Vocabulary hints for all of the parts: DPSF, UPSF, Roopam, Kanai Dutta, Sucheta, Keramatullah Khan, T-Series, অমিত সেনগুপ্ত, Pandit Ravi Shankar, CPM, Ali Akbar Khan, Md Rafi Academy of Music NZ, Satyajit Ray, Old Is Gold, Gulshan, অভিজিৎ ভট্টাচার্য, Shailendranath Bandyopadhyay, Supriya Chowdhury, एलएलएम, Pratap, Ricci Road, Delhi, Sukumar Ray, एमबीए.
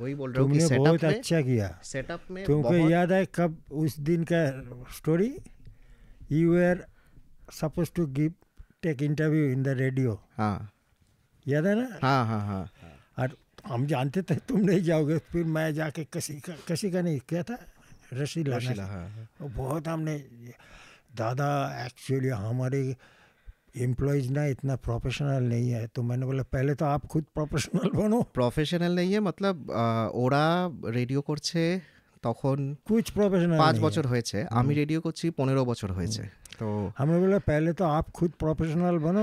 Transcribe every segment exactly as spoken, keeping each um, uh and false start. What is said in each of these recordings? वही बोल रहा हूँ कि सेटअप बहुत अच्छा किया सेटअप में। तुमको याद है कब उस दिन का story? You are suppose to give take interview in the radio. हाँ याद है ना? हाँ हाँ हाँ। और हम जानते थे तुम नहीं जाओगे, फिर मैं जाके किसी का किसी का नहीं क्या था रशीला रशीला हाँ। बहुत हमने दादा एक्चुअली हमारे एम्प्लॉयज ना इतना प्रोफेशनल नहीं है, तो मैंने बोला पहले तो आप खुद प्रोफेशनल बनो। प्रोफेशनल नहीं है मतलब ওরা রেডিও করছে তখন कुछ प्रोफेशनल पाँच বছর হয়েছে, আমি রেডিও করছি পনেরো বছর হয়েছে, তো আমরা বলে पहले तो आप खुद प्रोफेशनल बनो।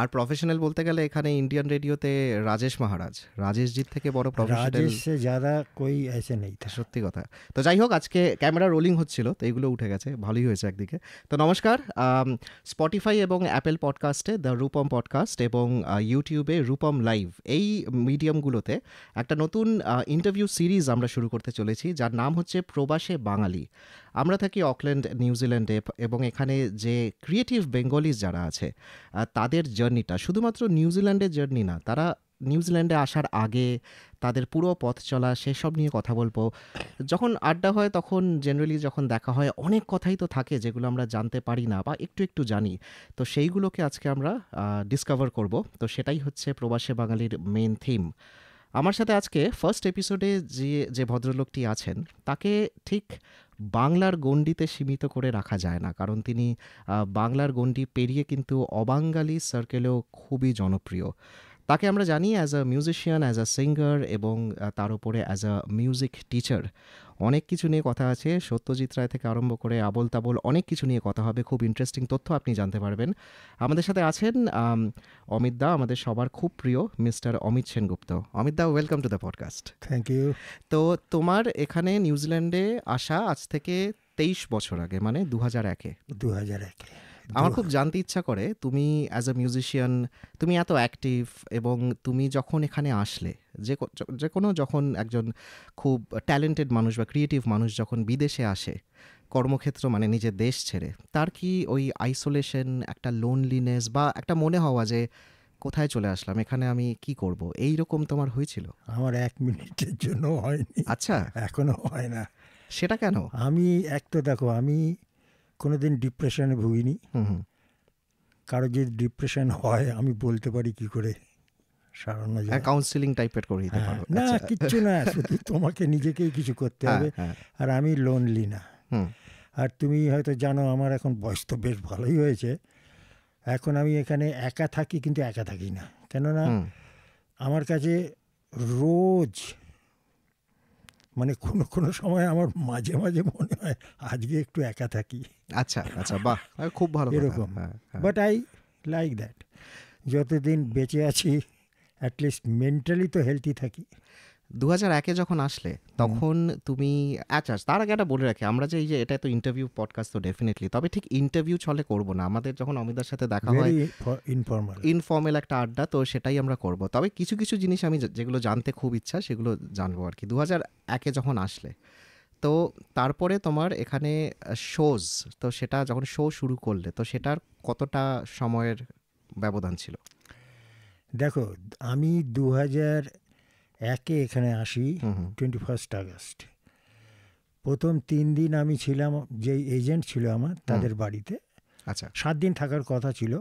আর प्रोफेशनल বলতে গেলে এখানে इंडियन রেডিওতে রাজেশ মহারাজ, রাজেশ জির থেকে বড় প্রফেশনাল, রাজেশ से ज़्यादा कोई ऐसे नहीं था। সত্যি কথা। তো যাই হোক আজকে ক্যামেরা রোলিং হচ্ছিল তো এগুলো উঠে গেছে, ভালোই হয়েছে একদিকে। তো নমস্কার। স্পটিফাই এবং অ্যাপেল পডকাস্টে দ্য রূপম পডকাস্ট এবং ইউটিউবে রূপম লাইভ, এই মিডিয়ামগুলোতে একটা নতুন ইন্টারভিউ সিরিজ আমরা শুরু করতে চলেছি যার নাম হচ্ছে প্রবাসে বাঙালি। আমরা থাকি অকল্যান্ড নিউজিল্যান্ডে এবং এখানে যে ক্রিয়েটিভ বেঙ্গলিজ যারা আছে তাদের জার্নিটা শুধুমাত্র নিউজিল্যান্ডের জার্নি না, তারা নিউজিল্যান্ডে আসার আগে তাদের পুরো পথ চলা সেসব নিয়ে কথা বলবো। যখন আড্ডা হয় তখন জেনারেলি যখন দেখা হয় অনেক কথাই তো থাকে যেগুলো আমরা জানতে পারি না বা একটু একটু জানি, তো সেইগুলোকে আজকে আমরা ডিসকভার করব। তো সেটাই হচ্ছে প্রবাসে বাঙালির মেন থিম। আমার সাথে আজকে ফার্স্ট এপিসোডে যে যে ভদ্রলোকটি আছেন তাকে ঠিক বাংলার গণ্ডিতে সীমিত করে রাখা যায় না, কারণ তিনি বাংলার গণ্ডি পেরিয়ে কিন্তু অবাঙালি সার্কেলেও খুবই জনপ্রিয়। তাকে আমরা জানি as a musician, as a singer এবং তার উপরে অ্যাজ আ মিউজিক টিচার। অনেক কিছু নিয়ে কথা আছে, সত্যজিৎ রায় থেকে আরম্ভ করে আবোল তাবোল অনেক কিছু নিয়ে কথা হবে, খুব ইন্টারেস্টিং তথ্য আপনি জানতে পারবেন। আমাদের সাথে আছেন অমিত দা, আমাদের সবার খুব প্রিয় mister অমিত সেনগুপ্ত। Amit the, welcome to the podcast. Thank you. তো তোমার এখানে নিউজিল্যান্ডে আসা আজ থেকে তেইশ বছর আগে, মানে দু হাজার একে দু হাজার একে আমার খুব জানতে ইচ্ছা করে, তুমি অ্যাজ আ মিউজিশিয়ান তুমি এত অ্যাক্টিভ এবং তুমি যখন এখানে আসলে যে যে কোনো যখন একজন খুব ট্যালেন্টেড মানুষ বা ক্রিয়েটিভ মানুষ যখন বিদেশে আসে কর্মক্ষেত্র মানে নিজের দেশ ছেড়ে, তার কি ওই আইসোলেশন একটা লোনলিনেস বা একটা মনে হওয়া যে কোথায় চলে আসলাম, এখানে আমি কি করব, এই রকম তোমার হয়েছিল? আমার এক মিনিটের জন্য হয়নি। আচ্ছা, এখনও হয় না। সেটা কেন? আমি এক তো দেখো আমি কোনো দিন ডিপ্রেশনে ভুগিনি। কারো যদি ডিপ্রেশন হয় আমি বলতে পারি কি করে, সারানো যায় কাউন্সিলিং টাইপের করে দিতে পারো না, কিচ্ছু না, শুধু তোমাকে নিজেকেই কিছু করতে হবে। আর আমি লোনলি না। আর তুমি হয়তো জানো আমার এখন বয়স তো বেশ ভালোই হয়েছে, এখন আমি এখানে একা থাকি কিন্তু একা থাকি না, কেননা আমার কাছে রোজ মানে কোনো কোনো সময় আমার মাঝে মাঝে মনে হয় আজকে একটু একা থাকি। আচ্ছা আচ্ছা, বাহ, খুব ভালো এরকম। But I like that. যতদিন বেঁচে আছি অ্যাটলিস্ট মেন্টালি তো হেলদি থাকি। দু হাজার একে যখন আসলে তখন তুমি, আচ্ছা তার আগে একটা বলে রাখি আমরা যে এই যে এটা তো ইন্টারভিউ পডকাস্ট তো ডেফিনেটলি, তবে ঠিক ইন্টারভিউ চলে করবো না, আমাদের যখন অমিতার সাথে দেখা হয় ইনফর্মাল ইনফর্মাল একটা আড্ডা, তো সেটাই আমরা করব। তবে কিছু কিছু জিনিস আমি যেগুলো জানতে খুব ইচ্ছা সেগুলো জানবো আর কি। দু হাজার একে যখন আসলে তো তারপরে তোমার এখানে শোজ, তো সেটা যখন শো শুরু করলে তো সেটার কতটা সময়ের ব্যবধান ছিল? দেখো আমি দু হাজার একে এখানে আসি টোয়েন্টি ফার্স্ট আগস্ট। প্রথম তিন দিন আমি ছিলাম, যেই এজেন্ট ছিল আমার তাদের বাড়িতে। আচ্ছা, সাত দিন থাকার কথা ছিল,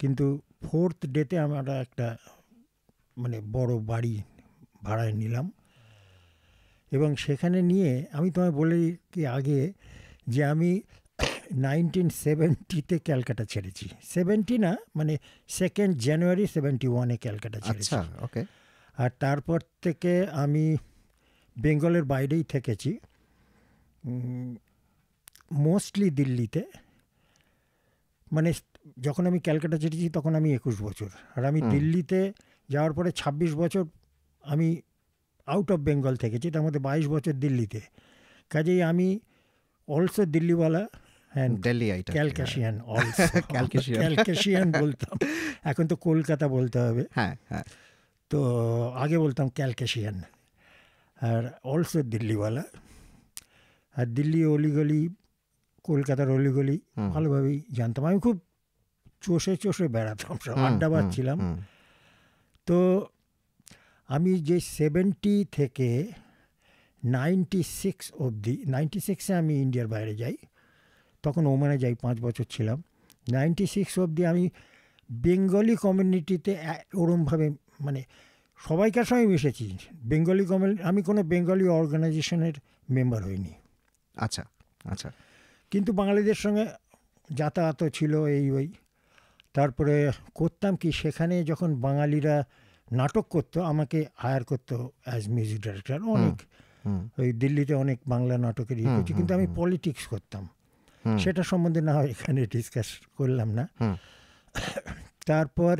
কিন্তু ফোর্থ ডেতে আমরা একটা মানে বড় বাড়ি ভাড়ায় নিলাম এবং সেখানে নিয়ে আমি তোমায় বলি কি আগে যে আমি নাইনটিন সেভেন্টিতে ক্যালকাটা ছেড়েছি, সেভেন্টি না মানে সেকেন্ড জানুয়ারি সেভেন্টি ওয়ানে ক্যালকাটা ছেড়েছি। ওকে। আর তারপর থেকে আমি বেঙ্গলের বাইরেই থেকেছি, মোস্টলি দিল্লিতে। মানে যখন আমি ক্যালকাটা ছেড়েছি তখন আমি একুশ বছর, আর আমি দিল্লিতে যাওয়ার পরে ছাব্বিশ বছর আমি আউট অফ বেঙ্গল থেকেছি, তার মধ্যে বাইশ বছর দিল্লিতে। কাজেই আমি অলসো দিল্লিওয়ালা অ্যান্ড দিল্লি ক্যালকাশিয়ান, অলসো ক্যালকাশিয়ান বলতাম, এখন তো কলকাতা বলতে হবে। হ্যাঁ হ্যাঁ, তো আগে বলতাম ক্যালকাশিয়ান আর অলসো দিল্লিওয়ালা। আর দিল্লি অলিগলি, কলকাতার অলিগলি ভালোভাবেই জানতাম। আমি খুব চষে চষে বেড়াতাম, সব আড্ডা বাজছিলাম। তো আমি যে সেভেন্টি থেকে নাইনটি সিক্স অবধি নাইনটি সিক্সে আমি ইন্ডিয়ার বাইরে যাই, তখন ওমানে যাই, পাঁচ বছর ছিলাম। নাইনটি সিক্স অবধি আমি বেঙ্গলি কমিউনিটিতে ওরমভাবে মানে সবাইকার সঙ্গে মিশেছি। বেঙ্গলি কমিউনিটি, আমি কোনো বেঙ্গলি অর্গানাইজেশনের মেম্বার হইনি। আচ্ছা আচ্ছা। কিন্তু বাঙালিদের সঙ্গে যাতায়াতও ছিল এই ওই। তারপরে করতাম কি, সেখানে যখন বাঙালিরা নাটক করতো আমাকে হায়ার করতো অ্যাজ মিউজিক ডাইরেক্টর। অনেক ওই দিল্লিতে অনেক বাংলা নাটকের ইয়ে করছি, কিন্তু আমি পলিটিক্স করতাম। সেটা সম্বন্ধে না হয় এখানে ডিসকাস করলাম না। তারপর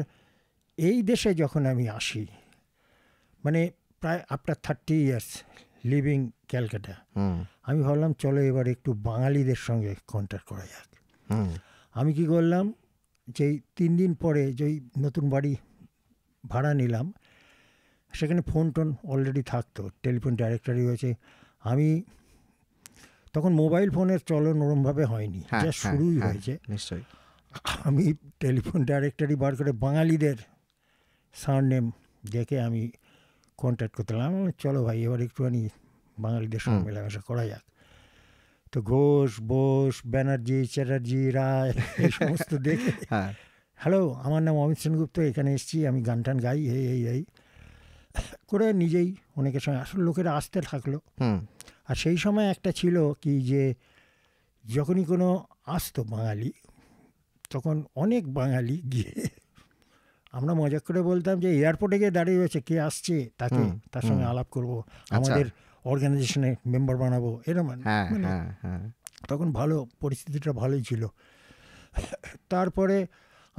এই দেশে যখন আমি আসি, মানে প্রায় after thirty years living Calcutta, আমি ভাবলাম চলো এবার একটু বাঙালিদের সঙ্গে কন্ট্যাক্ট করা যাক। আমি কি করলাম, যেই তিন দিন পরে যেই নতুন বাড়ি ভাড়া নিলাম, সেখানে ফোন টোন অলরেডি থাকতো, টেলিফোন ডাইরেক্টরি হয়েছে। আমি তখন মোবাইল ফোনের চলন ওরমভাবে হয়নি, যা শুরুই হয়েছে নিশ্চয়ই। আমি টেলিফোন ডাইরেক্টরি বার করে বাঙালিদের সারনেম দেখে আমি কন্ট্যাক্ট করতাম, চলো ভাই এবার একটুখানি বাঙালিদের সঙ্গে মেলামেশা করা যাক। তো ঘোষ, বোস, ব্যানার্জি, চ্যাটার্জি, রায়, এই সমস্ত দেখে হ্যালো আমার নাম অমিত সেনগুপ্ত, এখানে এসেছি, আমি গান টান গাই, এই এই এই করে নিজেই অনেকের সঙ্গে আসলে লোকেরা আসতে থাকলো। আর সেই সময় একটা ছিল কি, যে যখনই কোনো আসতো বাঙালি, তখন অনেক বাঙালি গিয়ে আমরা মজা করে বলতাম যে এয়ারপোর্টে গিয়ে দাঁড়িয়ে রয়েছে, কে আসছে তাকে তার সঙ্গে আলাপ করব, আমাদের অর্গানাইজেশনে মেম্বার বানাবো, এরকম। মানে তখন ভালো পরিস্থিতিটা ভালোই ছিল। তারপরে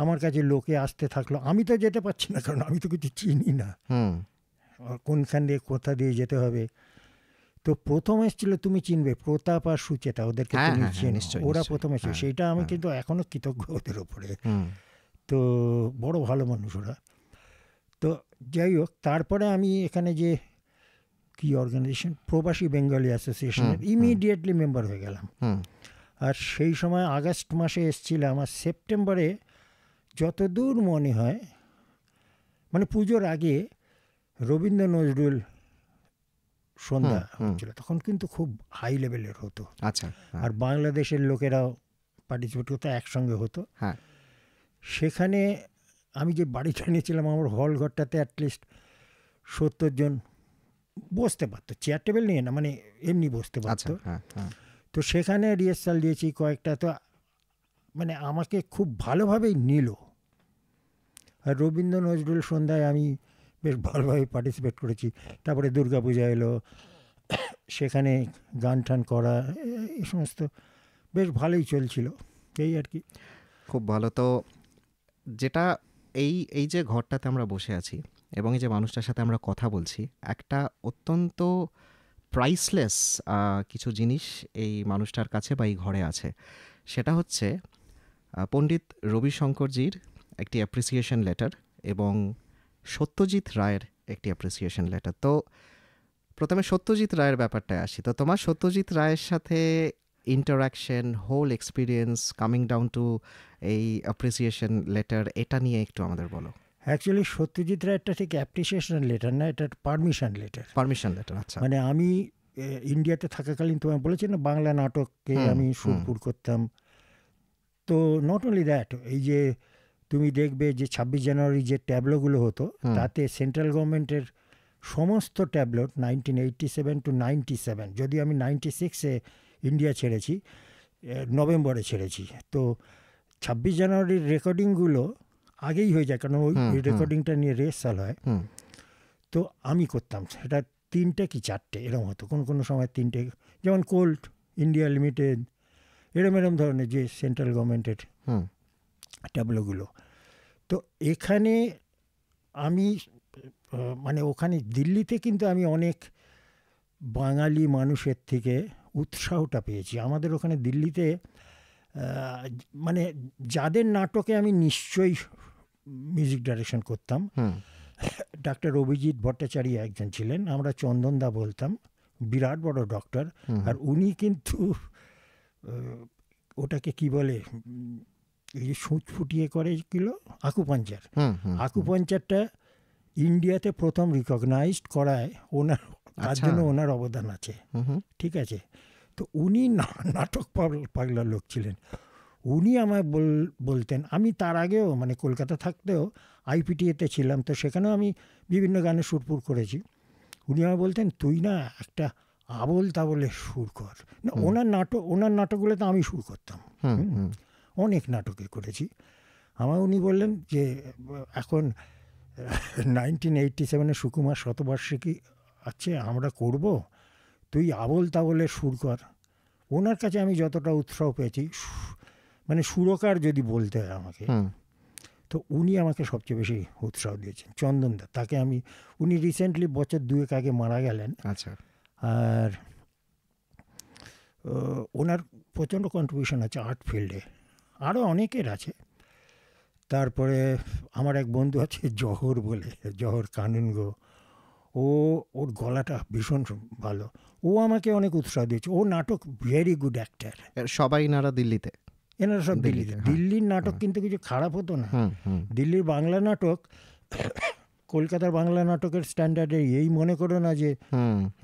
আমার কাছে লোকে আসতে থাকলো, আমি তো যেতে পারছি না, কারণ আমি তো কিছু চিনি না, কোনখান দিয়ে কোথা দিয়ে যেতে হবে। তো প্রথম এসেছিল, তুমি চিনবে, প্রতাপ আর সুচেতা, ওদেরকে ওরা প্রথম এসেছিল। সেইটা আমি কিন্তু এখনো কৃতজ্ঞ ওদের ওপরে, তো বড় ভালো মানুষ ওরা। তো যাই হোক, তারপরে আমি এখানে যে কি অর্গানাইজেশন, প্রবাসী বেঙ্গলি অ্যাসোসিয়েশনের ইমিডিয়েটলি মেম্বার হয়ে গেলাম। আর সেই সময় আগস্ট মাসে এসেছিলাম, আর সেপ্টেম্বরে যতদূর মনে হয়, মানে পুজোর আগে রবীন্দ্র নজরুল সন্ধ্যা হচ্ছিল, তখন কিন্তু খুব হাই লেভেলের হতো। আচ্ছা। আর বাংলাদেশের লোকেরাও পার্টিসিপেট করতো, একসঙ্গে হতো। হ্যাঁ। সেখানে আমি যে বাড়িটা নিয়েছিলাম, আমার হল ঘরটাতে অ্যাটলিস্ট সত্তর জন বসতে পারতো, চেয়ার টেবিল নিয়ে না, মানে এমনি বসতে পারতো। তো সেখানে রিহার্সাল দিয়েছি কয়েকটা, তো মানে আমাকে খুব ভালোভাবেই নিল। আর রবীন্দ্র নজরুল সন্ধ্যায় আমি বেশ ভালোভাবে পার্টিসিপেট করেছি। তারপরে দুর্গাপূজা এলো, সেখানে গান টান করা, এ সমস্ত বেশ ভালোই চলছিল, এই আর কি। খুব ভালো। তো যেটা এই এই যে ঘরটাতে আমরা বসে আছি এবং এই যে মানুষটার সাথে আমরা কথা বলছি, একটা অত্যন্ত প্রাইসলেস কিছু জিনিস এই মানুষটার কাছে বা এই ঘরে আছে। সেটা হচ্ছে পণ্ডিত রবি শঙ্করজির একটি অ্যাপ্রিসিয়েশন লেটার এবং সত্যজিৎ রায়ের একটি অ্যাপ্রিসিয়েশন লেটার। তো প্রথমে সত্যজিৎ রায়ের ব্যাপারটায় আসি। তো তোমার সত্যজিৎ রায়ের সাথে interaction, whole experience, coming down to এই অ্যাপ্রিসিয়েশন লেটার, এটা নিয়ে একটু আমাদের বলো। অ্যাকচুয়ালি সত্যজিৎ রায়েরটা ঠিক অ্যাপ্রিসিয়েশন লেটার না, এটা পারমিশন লেটার। Permission letter. আচ্ছা। মানে আমি ইন্ডিয়াতে থাকাকালীন তোমায় বলেছি না, বাংলা নাটককে আমি সুরপুর করতাম। তো নট অনলি দ্যাট, এই যে তুমি দেখবে যে ছাব্বিশ জানুয়ারি যে ট্যাবলোগুলো হতো, তাতে সেন্ট্রাল গভর্নমেন্টের সমস্ত tableau nineteen eighty seven to ninety seven যদি আমি নাইনটি সিক্সে ইন্ডিয়া ছেড়েছি, নভেম্বরে ছেড়েছি, তো ছাব্বিশ জানুয়ারির রেকর্ডিংগুলো আগেই হয়ে যায়, কারণ ওই রেকর্ডিংটা নিয়ে রিহার্সাল হয়। তো আমি করতাম সেটা তিনটে কি চারটে এরকম হতো, কোনো কোনো সময় তিনটে, যেমন কোল্ড ইন্ডিয়া লিমিটেড, এরম এরম ধরনের যে সেন্ট্রাল গভর্নমেন্টের ট্যাবলোগুলো। তো এখানে আমি মানে ওখানে দিল্লিতে কিন্তু আমি অনেক বাঙালি মানুষের থেকে উৎসাহটা পেয়েছি। আমাদের ওখানে দিল্লিতে মানে যাদের নাটকে আমি নিশ্চয়ই মিউজিক ডাইরেকশন করতাম, ডাক্তার অভিজিৎ ভট্টাচার্য একজন ছিলেন, আমরা চন্দনদা বলতাম, বিরাট বড় ডক্টর। আর উনি কিন্তু ওটাকে কি বলে, এই যে সূচ ফুটিয়ে করে কিলো আকুপাঞ্চার, আকুপাঞ্চারটা ইন্ডিয়াতে প্রথম রিকগনাইজড করায় ওনার, তার জন্য ওনার অবদান আছে। ঠিক আছে, তো উনি নাটক পাগলা লোক ছিলেন। উনি আমায় বলতেন, আমি তার আগেও মানে কলকাতা থাকতেও আইপিটিএতে ছিলাম, তো সেখানেও আমি বিভিন্ন গানে সুরপুর করেছি। উনি আমায় বলতেন, তুই না একটা আবল তাবলে সুর কর না। ওনার নাটক ওনার নাটকগুলো তো আমি সুর করতাম, অনেক নাটকে করেছি। আমার উনি বললেন যে এখন নাইনটিন এইটটি সেভেনে সুকুমার শতবার্ষিকী আছে, আমরা করব, তুই আবল তাবলে সুর কর। ওনার কাছে আমি যতটা উৎসাহ পেয়েছি, মানে সুরকার যদি বলতে হয় আমাকে, তো উনি আমাকে সবচেয়ে বেশি উৎসাহ দিয়েছেন। চন্দনদা, তাকে আমি, উনি রিসেন্টলি বছর দুয়েক আগে মারা গেলেন। আচ্ছা। আর ওনার প্রচণ্ড কন্ট্রিবিউশন আছে আর্ট ফিল্ডে, আরও অনেকের আছে। তারপরে আমার এক বন্ধু আছে জহর বলে, জহর কানুনগো, ও ওর গলাটা ভীষণ ভালো, ও আমাকে অনেক উৎসাহ দিয়েছে। ও নাটক, ভেরি গুড অ্যাক্টার। সবাই এনারা দিল্লিতে, এনারা সব দিল্লিতে। দিল্লির নাটক কিন্তু কিছু খারাপ হতো না। দিল্লির বাংলা নাটক কলকাতার বাংলা নাটকের স্ট্যান্ডার্ডে এই মনে করো না যে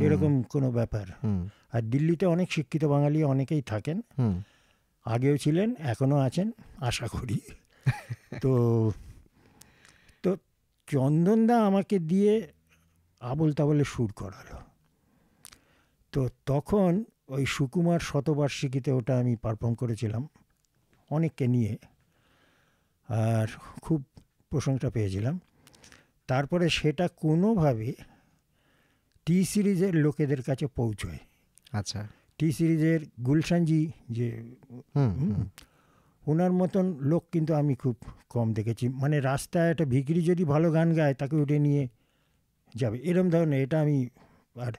এরকম কোনো ব্যাপার। আর দিল্লিতে অনেক শিক্ষিত বাঙালি অনেকেই থাকেন, আগেও ছিলেন, এখনও আছেন আশা করি। তো তো চন্দনদা আমাকে দিয়ে আবল তাবলে সুর করালো। তো তখন ওই সুকুমার শতবার্ষিকীতে ওটা আমি পারফর্ম করেছিলাম অনেককে নিয়ে, আর খুব প্রশংসা পেয়েছিলাম। তারপরে সেটা কোনোভাবে টি সিরিজের লোকেদের কাছে পৌঁছয়। আচ্ছা। টি সিরিজের গুলশানজি, যে ওনার মতন লোক কিন্তু আমি খুব কম দেখেছি। মানে রাস্তায় একটা ভিকিরি যদি ভালো গান গায়, তাকে উঠে নিয়ে যাবে, এরম ধরনের। এটা আমি, আর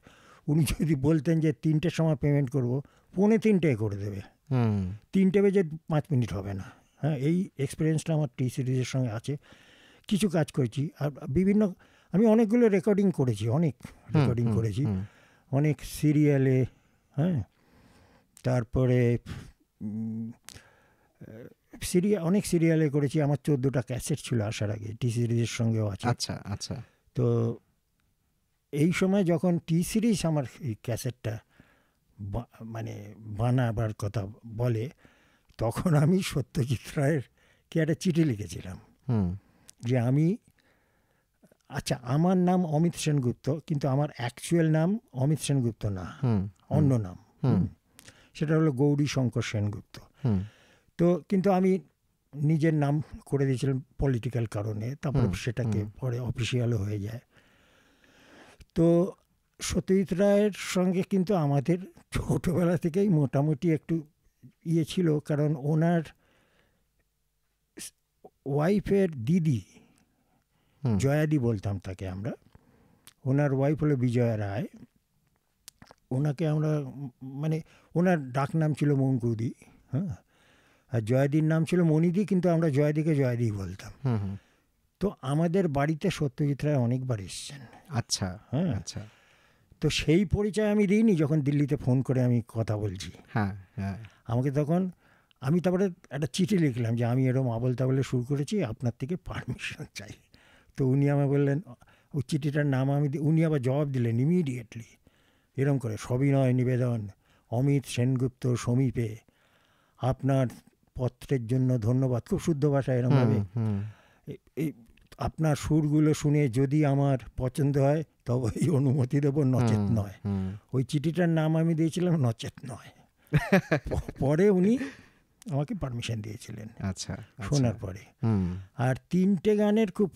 উনি যদি বলতেন যে তিনটের সময় পেমেন্ট করব, পৌনে তিনটে করে দেবে, তিনটে বেজে পাঁচ মিনিট হবে না। হ্যাঁ, এই এক্সপিরিয়েন্সটা আমার টি সিরিজের সঙ্গে আছে। কিছু কাজ করেছি, আর বিভিন্ন, আমি অনেকগুলো রেকর্ডিং করেছি, অনেক রেকর্ডিং করেছি, অনেক সিরিয়ালে। হ্যাঁ, তারপরে সিরিয়া অনেক সিরিয়ালে করেছি। আমার চোদ্দোটা ক্যাসেট ছিল আসার আগে, টি সিরিজের সঙ্গেও আছে। আচ্ছা আচ্ছা। তো এই সময় যখন টি সিরিজ আমার এই ক্যাসেটটা মানে বানাবার কথা বলে, তখন আমি সত্যজিৎ রায়ের কি একটা চিঠি লিখেছিলাম যে আমি, আচ্ছা আমার নাম অমিত সেনগুপ্ত, কিন্তু আমার অ্যাকচুয়াল নাম অমিত সেনগুপ্ত না, অন্য নাম, সেটা হলো গৌরী শঙ্কর সেনগুপ্ত। তো কিন্তু আমি নিজের নাম করে দিয়েছিলাম পলিটিক্যাল কারণে, তারপরে সেটাকে পরে অফিসিয়ালও হয়ে যায়। তো সত্যজিৎ রায়ের সঙ্গে কিন্তু আমাদের ছোটোবেলা থেকেই মোটামুটি একটু ইয়ে ছিল, কারণ ওনার ওয়াইফের দিদি, জয়াদি বলতাম তাকে আমরা, ওনার ওয়াইফ হলো বিজয়া রায়। ওনাকে আমরা মানে, ওনার ডাক নাম ছিল মঙ্কুদি। হ্যাঁ, আর জয়াদির নাম ছিল মণিদি, কিন্তু আমরা জয়াদিকে জয়াদি বলতাম। তো আমাদের বাড়িতে সত্যজিৎ রায় অনেকবার এসেছেন। আচ্ছা। হ্যাঁ আচ্ছা। তো সেই পরিচয় আমি দিইনি যখন দিল্লিতে ফোন করে আমি কথা বলছি। হ্যাঁ হ্যাঁ। আমাকে তখন আমি তারপরে একটা চিঠি লিখলাম যে আমি এরকম আবল তাবলে শুরু করেছি, আপনার থেকে পারমিশন চাই। তো উনি আমায় বললেন, ওই চিঠিটার নাম আমি, উনি আবার জবাব দিলেন ইমিডিয়েটলি, এরম করে, সবিনয় নিবেদন অমিত সেনগুপ্ত সমীপে, আপনার পত্রের জন্য ধন্যবাদ। খুব শুদ্ধ ভাষা, এরমভাবে। এই আপনার সুরগুলো শুনে যদি আমার পছন্দ হয় তবে এই অনুমতি দেবো, নচেত নয়। ওই চিঠিটার নাম আমি দিয়েছিলাম নচেত নয়। পরে উনি আমাকে পারমিশন দিয়েছিলেন। আচ্ছা। শোনার পরে আর তিনটে গানের খুব,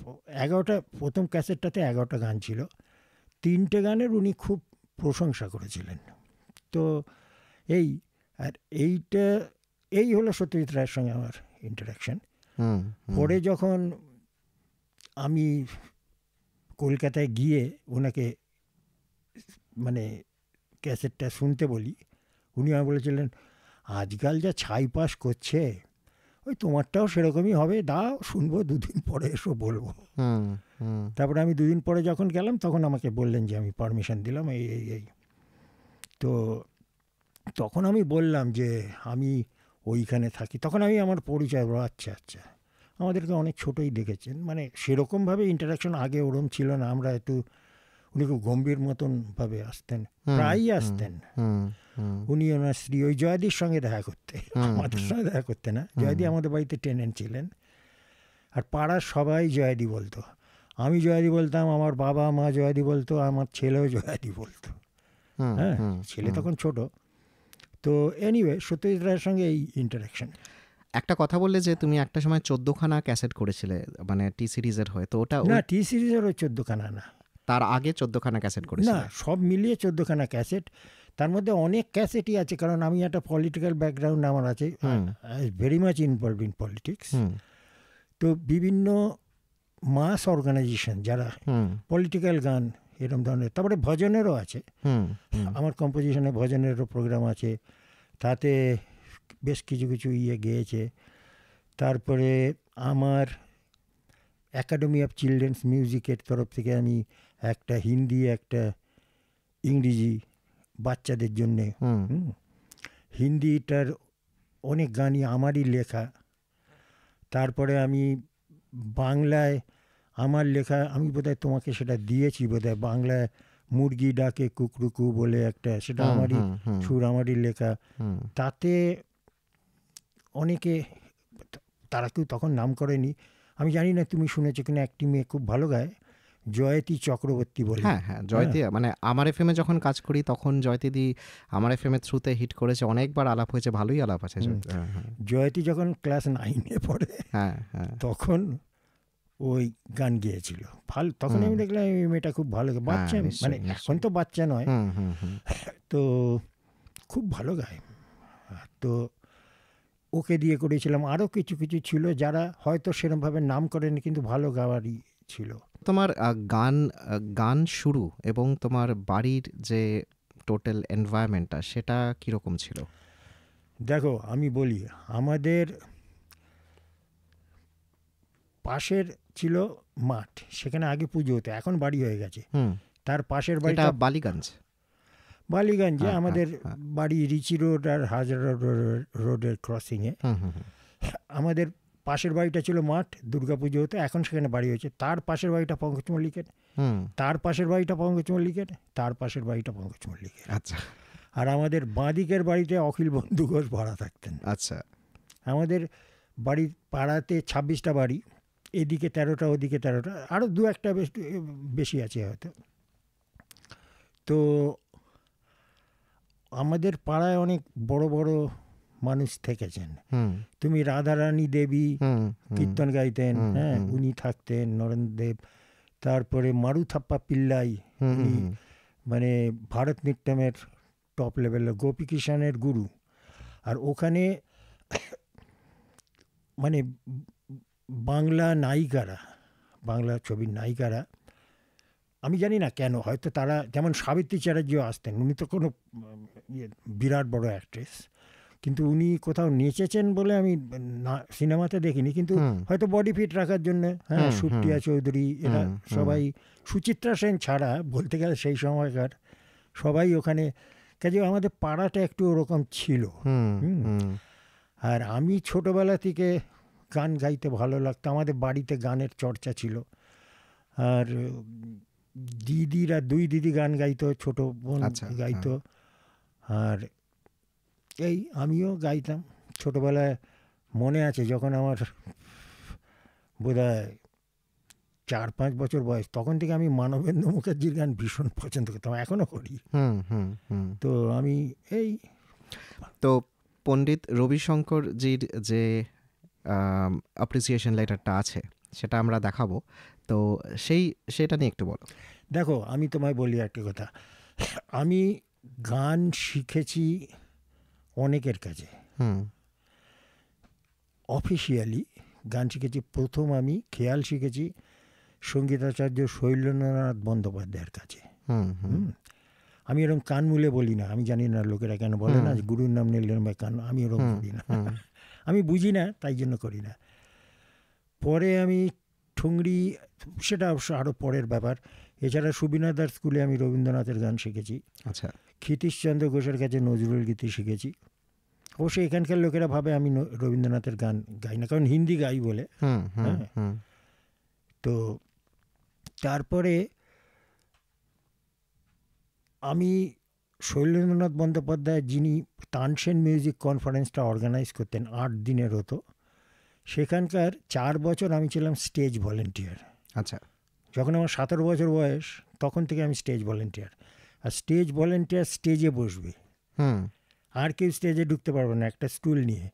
এগারোটা প্রথম ক্যাসেটটাতে এগারোটা গান ছিল, তিনটে গানের উনি খুব প্রশংসা করেছিলেন। তো এই, আর এইটা এই হলো সত্যজিৎ রায়ের সঙ্গে আমার ইন্টারাকশন। পরে যখন আমি কলকাতায় গিয়ে ওনাকে মানে ক্যাসেটটা শুনতে বলি, উনি আমাকে বলেছিলেন, আজকাল যা ছাইপাস করছে, ওই তোমারটাও সেরকমই হবে, দাও শুনবো, দুদিন পরে এসো বলবো। তারপরে আমি দুদিন পরে যখন গেলাম, তখন আমাকে বললেন যে আমি পারমিশন দিলাম এই এই। তো তখন আমি বললাম যে আমি ওইখানে থাকি, তখন আমি আমার পরিচয় বলো, আচ্ছা আচ্ছা, আমাদেরকে অনেক ছোটোই দেখেছেন, মানে সেরকমভাবে ইন্টারাকশন আগে ওরম ছিল না। আমরা একটু উনি খুব গম্ভীর মতনভাবে আসতেন, প্রায়ই আসতেন। উনি ওনার স্ত্রী ওই জয়াদির সঙ্গে দেখা করতে, আমাদের সঙ্গে দেখা করতে না, জয়াদি আমাদের বাড়িতে টেনেন্ট ছিলেন। আর পাড়ার সবাই জয়াদি বলতো, আমি জয়াদি বলতাম, আমার বাবা মা জয়াদি বলতো, আমার ছেলেও জয়াদি বলতো। হ্যাঁ, ছেলে তখন ছোট। তো এনিওয়ে সত্যজিৎ রায়ের সঙ্গে এই ইন্টারাকশন। একটা কথা বললে যে তুমি একটা সময় চোদ্দোখানা ক্যাসেট করেছিলে, মানে টি সিরিজের হয়ে, তো ওটা না, টি সিরিজের ওই চোদ্দোখানা না, তার আগে চোদ্দোখানা ক্যাসেট করেছিলে? না, সব মিলিয়ে চোদ্দোখানা ক্যাসেট। তার মধ্যে অনেক ক্যাসেটই আছে, কারণ আমি একটা পলিটিক্যাল ব্যাকগ্রাউন্ড আমার আছে, very much involve in politics. তো বিভিন্ন মাস অর্গানাইজেশন যারা পলিটিক্যাল গান এরকম ধরনের, তারপরে ভজনেরও আছে, আমার কম্পোজিশনে ভজনেরও প্রোগ্রাম আছে, তাতে বেশ কিছু কিছু ইয়ে গেয়েছে। তারপরে আমার অ্যাকাডেমি অফ চিলড্রেন্স মিউজিকের তরফ থেকে আমি একটা হিন্দি, একটা ইংরেজি বাচ্চাদের জন্যে। হিন্দিটার অনেক গানই আমারই লেখা। তারপরে আমি বাংলায় আমার লেখা, আমি বোধহয় তোমাকে সেটা দিয়েছি বোধহয়, বাংলায় মুরগি ডাকে কুকরুকু বলে একটা, সেটা আমারই সুর, আমারই লেখা। তাতে অনেকে, তারা কেউ তখন নাম করেনি, আমি জানি না তুমি শুনেছো কিনা, একটি মেয়ে খুব ভালো গায়, জয়তি চক্রবর্তী বলে। হ্যাঁ হ্যাঁ, জয়তি, মানে আমার এফএমে যখন কাজ করি তখন জয়তিদি আমার এফএমের থ্রুতে হিট করেছে, অনেকবার আলাপ হয়েছে, ভালোই আলাপ আছে। জয়তি যখন ক্লাস নাইনে পড়ে, হ্যাঁ হ্যাঁ, তখন ওই গান গেয়েছিল ভালো। তখন আমি দেখলাম এই মেয়েটা খুব ভালো, বাচ্চা, মানে এখন তো বাচ্চা নয়, তো খুব ভালো গায়। তো ওকে দিয়ে করেছিলাম। আরও কিছু কিছু ছিল যারা হয়তো সেরকমভাবে নাম করেনি, কিন্তু ভালো গাওয়ারই ছিল। তোমার গান গান শুরু এবং তোমার বাড়ির যে টোটাল এনভায়রনমেন্টটা, সেটা কীরকম ছিল? দেখো আমি বলি, আমাদের পাশের ছিল মাঠ, সেখানে আগে পুজো হতো, এখন বাড়ি হয়ে গেছে। তার পাশের বাড়িটা বালিগঞ্জ, বালিগঞ্জে আমাদের বাড়ি, রিচি রোড আর হাজরা রোডের ক্রসিংয়ে। আমাদের পাশের বাড়িটা ছিল মাঠ, দুর্গাপুজো হতো, এখন সেখানে বাড়ি হয়েছে। তার পাশের বাড়িটা পঙ্কজ মল্লিকের, তার পাশের বাড়িটা পঙ্কজ মল্লিকের, তার পাশের বাড়িটা পঙ্কজ মল্লিকের। আচ্ছা। আর আমাদের বাঁদিকের বাড়িতে অখিল বন্ধু ঘোষ ভাড়া থাকতেন। আচ্ছা। আমাদের বাড়ির পাড়াতে ছাব্বিশটা বাড়ি, এদিকে তেরোটা, ওদিকে তেরোটা, আরও দু একটা বেশ বেশি আছে হয়তো। তো আমাদের পাড়ায় অনেক বড় বড় মানুষ থেকেছেন। তুমি রাধারানী দেবী কীর্তন গাইতেন, হ্যাঁ, উনি থাকতেন, নরেন্দ্র দেব। তারপরে মারু থাপ্পা পিল্লাই, মানে ভারতনাট্যমের টপ লেভেলের, গোপী কিষাণের গুরু। আর ওখানে মানে বাংলা নায়িকারা, বাংলা ছবির নায়িকারা, আমি জানি না কেন, হয়তো তারা, যেমন সাবিত্রী চ্যাটার্জিও আসতেন, উনি তো কোনো বিরাট বড় অ্যাক্ট্রেস, কিন্তু উনি কোথাও নেচেছেন বলে আমি না, সিনেমাতে দেখিনি, কিন্তু হয়তো বডি ফিট রাখার জন্য। হ্যাঁ, সুপ্রিয়া চৌধুরী, এরা সবাই, সুচিত্রা সেন ছাড়া বলতে গেলে সেই সময়কার সবাই ওখানে। কাজে আমাদের পাড়াটা একটু ওরকম ছিল। আর আমি ছোটোবেলা থেকে গান গাইতে ভালো লাগতো, আমাদের বাড়িতে গানের চর্চা ছিল। আর দিদিরা, দুই দিদি গান গাইতো, ছোটো বোন গাইতো, আর এই আমিও গাইতাম। ছোটোবেলায় মনে আছে, যখন আমার বোধহয় চার পাঁচ বছর বয়স, তখন থেকে আমি মানবেন্দ্র মুখার্জির গান ভীষণ পছন্দ করতাম, এখনও করি। তো আমি এই, তো পণ্ডিত রবিশঙ্করজির যে অ্যাপ্রিসিয়েশন লেটারটা আছে, সেটা আমরা দেখাবো, তো সেই সেটা নিয়ে একটু বলো। দেখো আমি তোমায় বলি একটা কথা, আমি গান শিখেছি অনেকের কাছে, অফিসিয়ালি গান শিখেছি। প্রথম আমি খেয়াল শিখেছি সঙ্গীতাচার্য শৈলেন্দ্রনাথ বন্দ্যোপাধ্যায়ের কাছে। আমি এরকম কান মুলে বলি না, আমি জানি না লোকেরা কেন বলে না গুরুর নাম নিলেন ভাই কান, আমি এরকম বলি না, আমি বুঝি না, তাই জন্য করি না। পরে আমি ঠুংরি, সেটা অবশ্য আরও পরের ব্যাপার। এছাড়া সুবিনাদার স্কুলে আমি রবীন্দ্রনাথের গান শিখেছি। আচ্ছা। ক্ষিতীশচন্দ্র ঘোষের কাছে নজরুল গীতি শিখেছি, অবশ্যই এখানকার লোকেরা ভাবে আমি রবীন্দ্রনাথের গান গাই না, কারণ হিন্দি গাই বলে। তো তারপরে আমি শৈলেন্দ্রনাথ বন্দ্যোপাধ্যায় যিনি তানসেন মিউজিক কনফারেন্সটা অর্গানাইজ করতেন, আট দিনের হতো, সেখানকার চার বছর আমি ছিলাম স্টেজ ভলেন্টিয়ার। আচ্ছা, যখন আমার সতেরো বছর বয়স তখন থেকে আমি স্টেজ ভলেন্টিয়ার। আর স্টেজ ভলেন্টিয়ার স্টেজে বসবে, আর কেউ স্টেজে ঢুকতে পারবে না একটা স্টুল নিয়ে,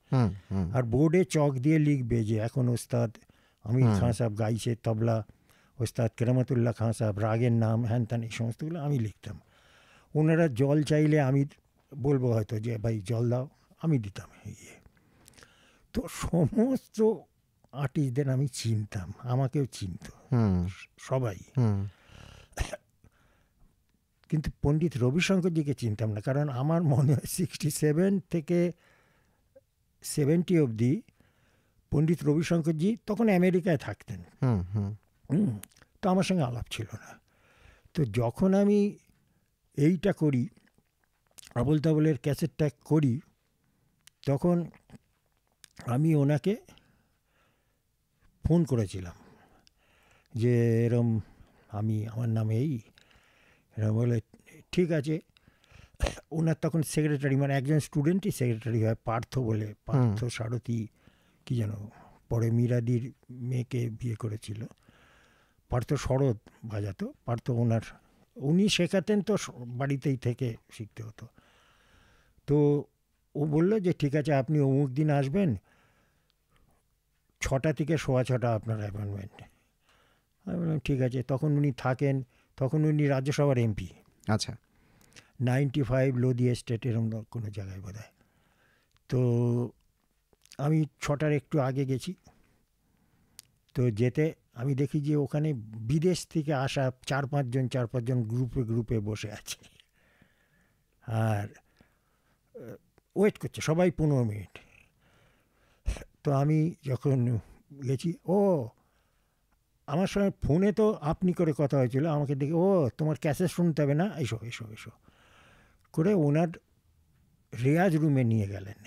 আর বোর্ডে চক দিয়ে লিখবে যে এখন ওস্তাদ আমির খান সাহেব গাইছে তবলা, ওস্তাদ কেরামতুল্লাহ খান সাহেব রাগের নাম, হ্যান ত্যান, এই সমস্তগুলো আমি লিখতাম। ওনারা জল চাইলে আমি বলবো হয়তো যে ভাই জল দাও, আমি দিতাম। ইয়ে তো সমস্ত আর্টিস্টদের আমি চিনতাম, আমাকেও চিনত সবাই, কিন্তু পণ্ডিত রবিশঙ্করজিকে চিনতাম না, কারণ আমার মনে হয় সিক্সটি সেভেন থেকে সেভেন্টি অবধি পণ্ডিত রবিশঙ্করজি তখন আমেরিকায় থাকতেন। তো আমার সঙ্গে আলাপ ছিল না। তো যখন আমি এইটা করি, আবল তাবলের ক্যাসেটটা করি, তখন আমি ওনাকে ফোন করেছিলাম যে এরম আমি, আমার নামে এই এরম বলে ঠিক আছে। ওনার তখন সেক্রেটারি, মানে একজন স্টুডেন্টই সেক্রেটারি হয়, পার্থ বলে, পার্থ সারথী কি যেন, পরে মিরাদির মেয়েকে বিয়ে করেছিল, পার্থ শরৎ বাজাতো, পার্থ ওনার, উনি শেখাতেন, তো বাড়িতেই থেকে শিখতে হতো। তো ও বললো যে ঠিক আছে আপনি অমুক দিন আসবেন, ছটা থেকে সোয়া ছটা আপনার অ্যাপয়েন্টমেন্ট। আমি বললাম ঠিক আছে। তখন উনি থাকেন, তখন উনি রাজ্যসভার এমপি। আচ্ছা, নাইনটি ফাইভ লোদিয়া স্টেট এরকম কোনো জায়গায় বোধ হয়। তো আমি ছটার একটু আগে গেছি। তো যেতে আমি দেখি যে ওখানে বিদেশ থেকে আসা চার পাঁচজন চার পাঁচজন গ্রুপে গ্রুপে বসে আছে আর ওয়েট করছে সবাই পনেরো মিনিট। তো আমি যখন গেছি, ও আমার সঙ্গে ফোনে তো আপনি করে কথা হয়েছিল, আমাকে দেখে ও তোমার ক্যাসেট শুনতে হবে না, এসো এসো এসো করে ওনার রেয়াজ রুমে নিয়ে গেলেন।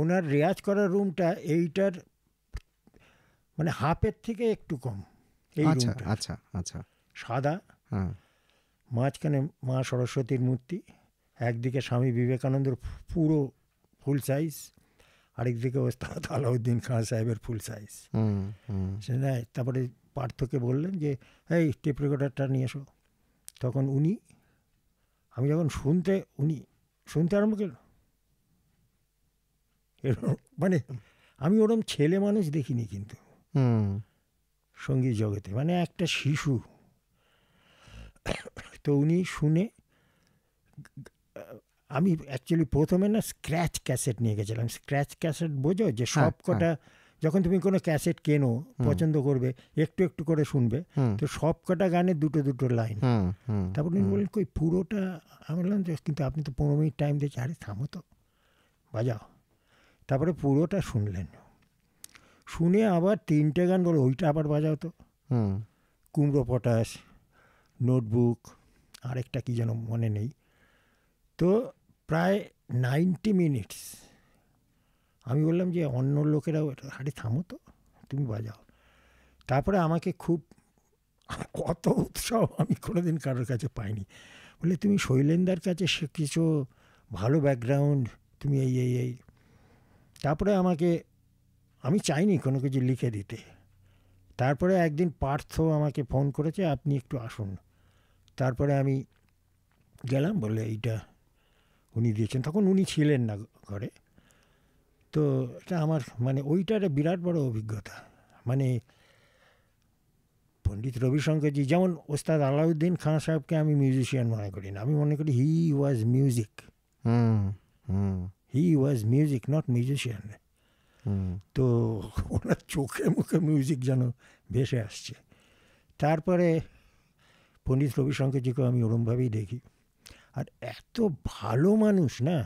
ওনার রেয়াজ করার রুমটা এইটার মানে হাফের থেকে একটু কম এই রুমটা। আচ্ছা আচ্ছা, সাদা, মাঝখানে মা সরস্বতীর মূর্তি, একদিকে স্বামী বিবেকানন্দের পুরো ফুল সাইজ, আরেকদিকে ওস্তাদ আলাউদ্দিন খান সাহেবের ফুল সাইজ। তারপরে পার্থকে বললেন যে এই টেপ রেকর্ডারটা নিয়ে এসো। তখন উনি, আমি যখন শুনতে, উনি শুনতে আরম্ভ করল, মানে আমি ওরম ছেলে মানুষ দেখিনি কিন্তু সঙ্গীত জগতে, মানে একটা শিশু। তো উনি শুনে, আমি অ্যাকচুয়ালি প্রথমে না স্ক্র্যাচ ক্যাসেট নিয়ে গেছিলাম। স্ক্র্যাচ ক্যাসেট বোঝো, যে সব কটা, যখন তুমি কোনো ক্যাসেট কেনো পছন্দ করবে একটু একটু করে শুনবে, তো সব কটা গানে দুটো দুটো লাইন। তারপর উনি বললেন কই পুরোটা, আমি বললাম কিন্তু আপনি তো পনেরো মিনিট টাইম দিয়েছি, আরে থামো তো বাজাও। তারপরে পুরোটা শুনলেন, শুনে আবার তিনটে গান বলো ওইটা আবার বাজাও তো, কুমড়ো পটাশ, নোটবুক, আরেকটা কি যেন মনে নেই। তো প্রায় নাইনটি মিনিটস আমি বললাম যে অন্য লোকেরাও আরে থামো তো তুমি বাজাও। তারপরে আমাকে খুব, অত উৎসাহ আমি কোনোদিন কারোর কাছে পাইনি, বলে তুমি শৈলেন্দার কাছে শিখেছো, ভালো ব্যাকগ্রাউন্ড, তুমি এই এই এই। তারপরে আমাকে, আমি চাইনি কোনো কিছু লিখে দিতে। তারপরে একদিন পার্থ আমাকে ফোন করেছে আপনি একটু আসুন। তারপরে আমি গেলাম, বলে এইটা উনি দিয়েছেন, তখন উনি ছিলেন না ঘরে। তো এটা আমার মানে ওইটার বিরাট বড় অভিজ্ঞতা, মানে পণ্ডিত রবিশঙ্করজি, যেমন ওস্তাদ আলাউদ্দিন খান সাহেবকে আমি মিউজিশিয়ান মনে করি না, আমি মনে করি he was music, he was music not musician. তো ওনার চোখে মুখে মিউজিক যেন ভেসে আসছে। তারপরে পণ্ডিত রবিশঙ্করজিকেও আমি ওরমভাবেই দেখি। আর এত ভালো মানুষ না,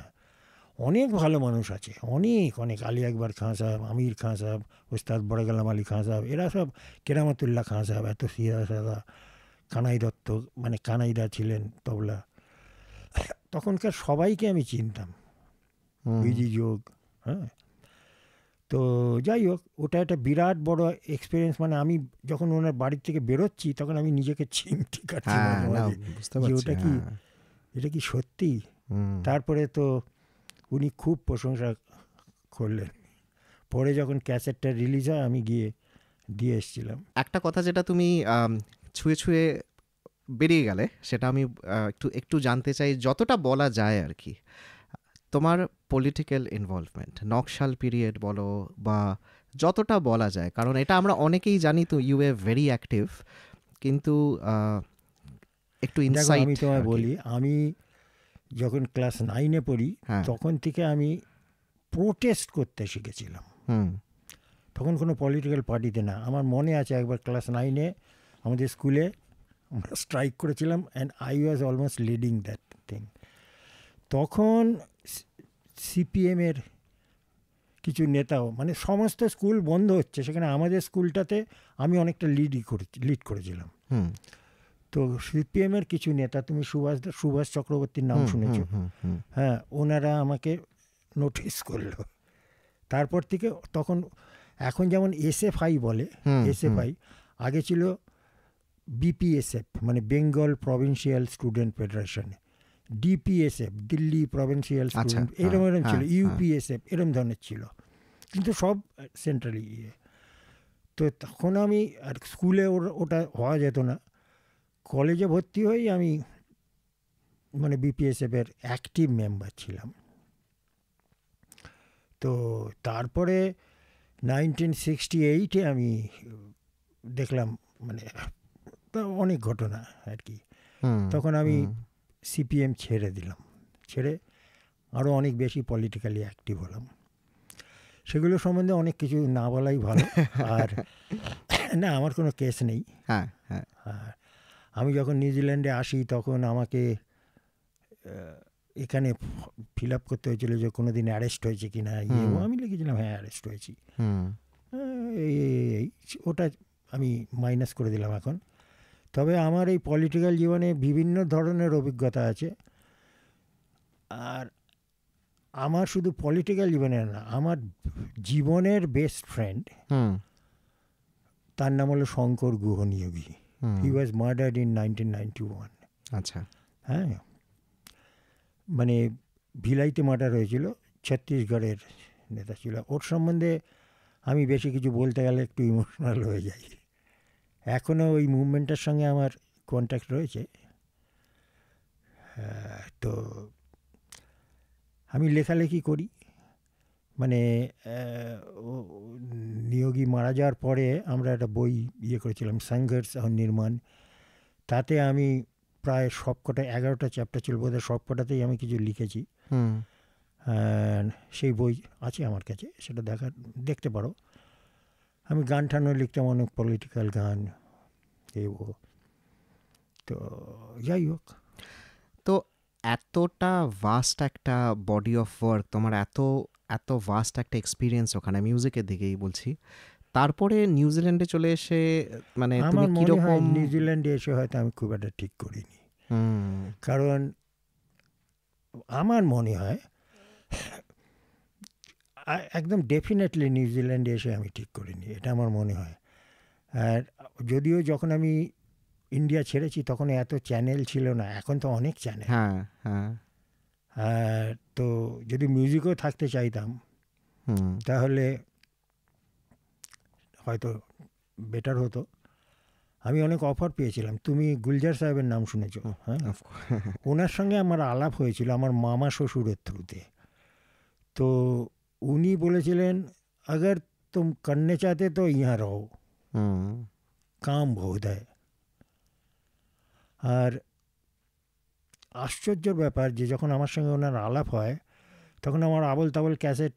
অনেক ভালো মানুষ আছে, অনেক অনেক, আলী আকবর খাঁ সাহেব, আমির খাঁ সাহেব, ওস্তাদ বড়গালাম আলী খাঁ সাহেব, এরা সব, কেরামতুল্লাহ খাঁ সাহেব এত সিধা সাদা, কানাই দত্ত, মানে কানাইদা ছিলেন তবলা, তখনকার সবাইকে আমি চিনতাম, বিজি যোগ, হ্যাঁ। তো যাই হোক, ওটা একটা বিরাট বড় এক্সপিরিয়েন্স। মানে আমি যখন ওনার বাড়ির থেকে বেরোচ্ছি তখন আমি নিজেকে চিমটি কাটছি, ওটা কি এটা কি সত্যি। তারপরে তো উনি খুব প্রশংসা করলেন। পরে যখন ক্যাসেটটা রিলিজ হয় আমি গিয়ে দিয়ে এসেছিলাম। একটা কথা যেটা তুমি ছুঁয়ে ছুঁয়ে বেরিয়ে গেলে সেটা আমি একটু একটু জানতে চাই, যতটা বলা যায় আর কি। তোমার পলিটিক্যাল ইনভলভমেন্ট, নকশাল পিরিয়ড বলো বা যতটা বলা যায়, কারণ এটা আমরা অনেকেই জানি, তো ইউ আর ভেরি অ্যাক্টিভ, কিন্তু একটু ইনসাইট। আমি তোমায় বলি, আমি যখন ক্লাস নাইনে পড়ি তখন থেকে আমি প্রোটেস্ট করতে শিখেছিলাম। তখন কোনো পলিটিক্যাল পার্টিতে না। আমার মনে আছে একবার ক্লাস নাইনে আমাদের স্কুলে আমরা স্ট্রাইক করেছিলাম, and I was almost leading that thing. তখন সিপিএমের কিছু নেতাও, মানে সমস্ত স্কুল বন্ধ হচ্ছে, সেখানে আমাদের স্কুলটাতে আমি অনেকটা লিডই করে লিড করেছিলাম। তো সিপিএমের কিছু নেতা, তুমি সুভাষ সুভাষ চক্রবর্তীর নাম শুনেছ, হ্যাঁ, ওনারা আমাকে নোটিস করলো। তারপর থেকে তখন, এখন যেমন এসএফআই বলে, এসএফআই আগে ছিল বিপিএসএফ, মানে Bengal provincial student federation, DPSF Delhi provincial student, এরম এরম ছিল, ইউপিএসএফ এরম ধরনের ছিল, কিন্তু সব সেন্ট্রালি ইয়ে। তো তখন আমি আর স্কুলে ওটা হওয়া যেত না, কলেজে ভর্তি হয়েই আমি মানে বিপিএসএফের অ্যাক্টিভ মেম্বার ছিলাম। তো তারপরে নাইনটিন সিক্সটি এইটে আমি দেখলাম, মানে অনেক ঘটনা আর কি। তখন আমি সিপিএম ছেড়ে দিলাম, ছেড়ে আরও অনেক বেশি পলিটিক্যালি অ্যাক্টিভ হলাম। সেগুলো সম্বন্ধে অনেক কিছু না বলাই ভালো। আর না, আমার কোনো কেস নেই। হ্যাঁ হ্যাঁ, আমি যখন নিউজিল্যান্ডে আসি তখন আমাকে এখানে ফিল আপ করতে হয়েছিল যে কোনো দিন অ্যারেস্ট হয়েছে কি না। আমি লিখেছিলাম হ্যাঁ অ্যারেস্ট হয়েছি, এই ওটা আমি মাইনাস করে দিলাম এখন। তবে আমার এই পলিটিক্যাল জীবনে বিভিন্ন ধরনের অভিজ্ঞতা আছে। আর আমার শুধু পলিটিক্যাল জীবনে না, আমার জীবনের বেস্ট ফ্রেন্ড, তার নাম হলো Shankar Guhaniyogi. He was murdered in nineteen ninety one. আচ্ছা, হ্যাঁ, মানে ভিলাইতে মার্ডার হয়েছিল, ছত্তিশগড়ের নেতা ছিল। ওর সম্বন্ধে আমি বেশি কিছু বলতে গেলে একটু ইমোশনাল হয়ে যাই। এখনও ওই মুভমেন্টের সঙ্গে আমার কন্ট্যাক্ট রয়েছে। তো আমি লেখালেখি করি, মানে নিয়োগী মারা যাওয়ার পরে আমরা একটা বই ইয়ে করেছিলাম, সংঘর্ষ আর নির্মাণ। তাতে আমি প্রায় সবকটা এগারোটা চ্যাপ্টার ছিল বোধহয়, সবকটাতেই আমি কিছু লিখেছি। সেই বই আছে আমার কাছে, সেটা দেখা দেখতে পারো। আমি গান টানও লিখতাম, অনেক পলিটিক্যাল গান। এই তো যাই হোক, তো এতটা ভাস্ট একটা বডি অফ ওয়ার্ক তোমার, এত এত ভাস্ট একটা এক্সপিরিয়েন্স ওখানে মিউজিকের দিকেই বলছি। তারপরে নিউজিল্যান্ডে চলে এসে, মানে আমার মনে হয় নিউজিল্যান্ডে এসে হয়তো আমি খুব একটা ঠিক করিনি, কারণ আমার মনে হয় একদম ডেফিনেটলি নিউজিল্যান্ডে এসে আমি ঠিক করিনি, এটা আমার মনে হয়। আর যদিও যখন আমি ইন্ডিয়া ছেড়েছি তখন এত চ্যানেল ছিল না, এখন তো অনেক চ্যানেল। হ্যাঁ হ্যাঁ, আর তো যদি মিউজিকও থাকতে চাইতাম তাহলে হয়তো বেটার হতো। আমি অনেক অফার পেয়েছিলাম। তুমি গুলজার সাহেবের নাম শুনেছ? হ্যাঁ, ওনার সঙ্গে আমার আলাপ হয়েছিল আমার মামা শ্বশুরের থ্রুতে। তো উনি বলেছিলেন, আগর তুম করনে চাতে তো ইহা রহো, কাম বহুত হ্যায়। আর আশ্চর্যের ব্যাপার যে যখন আমার সঙ্গে ওনার আলাপ হয় তখন আমার আবল তাবল ক্যাসেট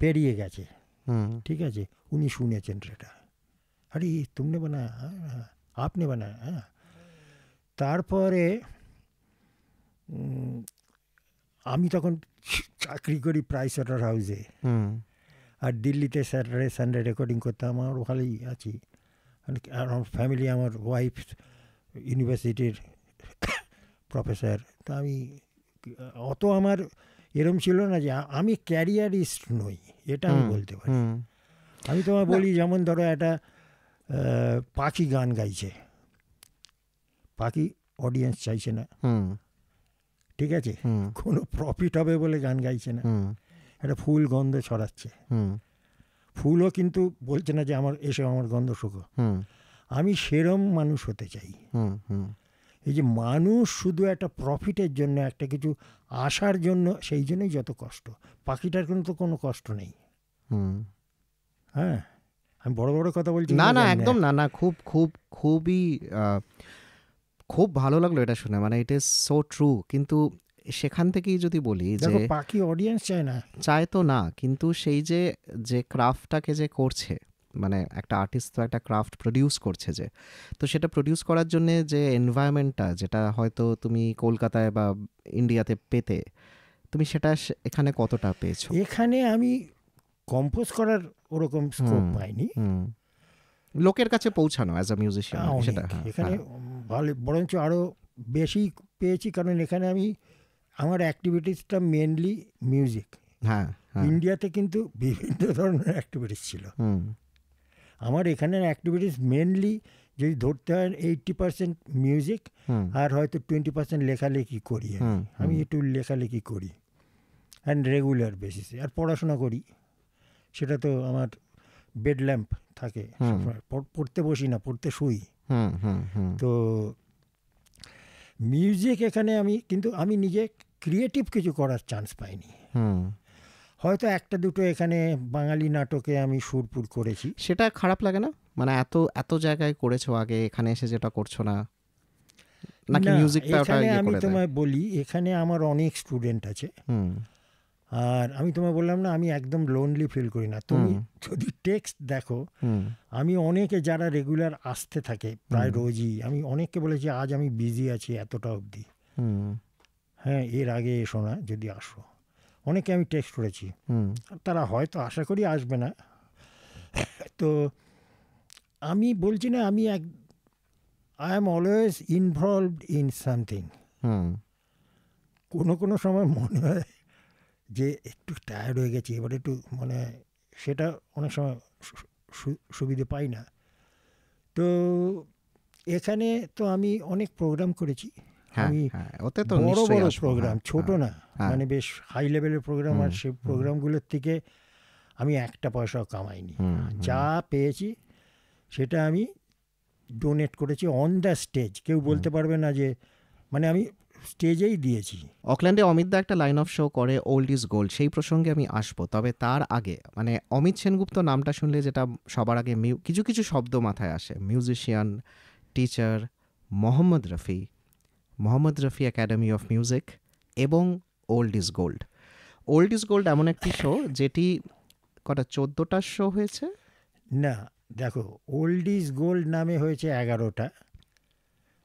বেরিয়ে গেছে, ঠিক আছে, উনি শুনেছেন সেটা। আরে তুমি বানায়, আপনি বানায়। হ্যাঁ, তারপরে আমি তখন চাকরি করি প্রাইসওয়াটার হাউসে, আর দিল্লিতে স্যাটারডে সানডে রেকর্ডিং করতাম। আমার ভালোই আছি, আর আমার ফ্যামিলি, আমার ওয়াইফ ইউনিভার্সিটির প্রফেসর। তা আমি অত আমার এরম ছিল না যে আমি ক্যারিয়ারিস্ট নই, এটা আমি বলতে পারি। আমি তোমায় বলি, যেমন ধরো একটা পাখি গান গাইছে, পাখি অডিয়েন্স চাইছে না, ঠিক আছে, কোনো প্রফিট হবে বলে গান গাইছে না, একটা ফুল গন্ধ ছড়াচ্ছে, ফুলও কিন্তু বলছে না যে আমার এসে আমার গন্ধ শুকো। আমি সেরম মানুষ হতে চাই। এই যে মানুষ শুধু একটা প্রফিটের জন্য, একটা কিছু আসার জন্য, সেই জন্যই যত কষ্ট। পাখিটার কিন্তু কোনো কষ্ট নেই। হ্যাঁ, আমি বড় বড় কথা বলছি না, না একদম না, না খুব খুব খুবই খুব ভালো লাগলো এটা শুনে, মানে ইট ইজ সো ট্রু। কিন্তু সেখান থেকেই যদি বলি যে বাকি অডিয়েন্স চায় না, চায় তো না, কিন্তু সেই যে যে ক্রাফটটাকে যে করছে, মানে একটা আর্টিস্ট তো একটা ক্রাফট প্রডিউস করছে, যে তো সেটা প্রডিউস করার জন্যে যে এনভায়রনমেন্টটা, যেটা হয়তো তুমি কলকাতায় বা ইন্ডিয়াতে পেতে, তুমি সেটা এখানে কতটা পেয়েছো? এখানে আমি কম্পোজ করার ওরকম স্কোপ পাইনি, লোকের কাছে পৌঁছানো অ্যাজ আ মিউজিশিয়ান, সেটা এখানে বরঞ্চ আরও বেশি পেয়েছি, কারণ এখানে আমি আমার অ্যাক্টিভিটিসটা মেনলি মিউজিক। হ্যাঁ, ইন্ডিয়াতে কিন্তু বিভিন্ন ধরনের অ্যাক্টিভিটিস ছিল। আমার এখানের অ্যাক্টিভিটিস মেনলি যদি ধরতে হয় এইটটি পার্সেন্ট মিউজিক, আর হয়তো টোয়েন্টি পার্সেন্ট লেখালেখি করি। আমি একটু লেখালেখি করি অ্যান্ড রেগুলার বেসিসে, আর পড়াশোনা করি। সেটা তো আমার বেড ল্যাম্প থাকে, পড়তে বসি না, পড়তে শুই। তো মিউজিক এখানে আমি কিন্তু আমি নিজে ক্রিয়েটিভ কিছু করার চান্স পাইনি। হয়তো একটা দুটো এখানে বাঙালি নাটকে আমি সুরপুর করেছি। সেটা খারাপ লাগে না, মানে এত এত জায়গায় করেছো আগে, এখানে এসে যেটা করছো না? নাকি মিউজিকটা ওটা ইয়ে করে দেয়? আমি তোমায় বলি, এখানে আমার অনেক স্টুডেন্ট আছে, আর আমি তোমায় বললাম না আমি একদম লোনলি ফিল করি না। তুমি যদি টেক্সট দেখো, আমি অনেকে যারা রেগুলার আসতে থাকে প্রায় রোজই, আমি অনেককে বলেছি আজ আমি বিজি আছি এতটা অবধি, হ্যাঁ এর আগে এসো না যদি আসো। অনেকে আমি টেক্সট করেছি, তারা হয়তো আশা করি আসবে না। তো আমি বলছি না, আমি এক I am always involved in something. কোনো কোনো সময় মনে হয় যে একটু টায়ার্ড হয়ে গেছি এবার, একটু মানে সেটা অনেক সময় সুবিধে পাই না। তো এখানে তো আমি অনেক প্রোগ্রাম করেছি, আমি বড় বড় প্রোগ্রাম, ছোট না, মানে বেশ হাই লেভেলের প্রোগ্রাম। আর সেই প্রোগ্রামগুলোর থেকে আমি একটা পয়সাও কামাইনি। যা পেয়েছি সেটা আমি ডোনেট করেছি অন দ্য স্টেজ। কেউ বলতে পারবে না যে, মানে আমি স্টেজেই দিয়েছি। অকল্যান্ডে অমিত দা একটা লাইন অফ শো করে ওল্ড ইজ গোল্ড, সেই প্রসঙ্গে আমি আসবো। তবে তার আগে, মানে অমিত সেনগুপ্ত নামটা শুনলে যেটা সবার আগে কিছু কিছু শব্দ মাথায় আসে, musician, teacher, Mohammad Rafi, Mohammad Rafi academy of music এবং old is gold. Old is gold এমন একটি শো যেটি কটা চোদ্দোটা শো হয়েছে না? দেখো, ওল্ড ইজ গোল্ড নামে হয়েছে এগারোটা।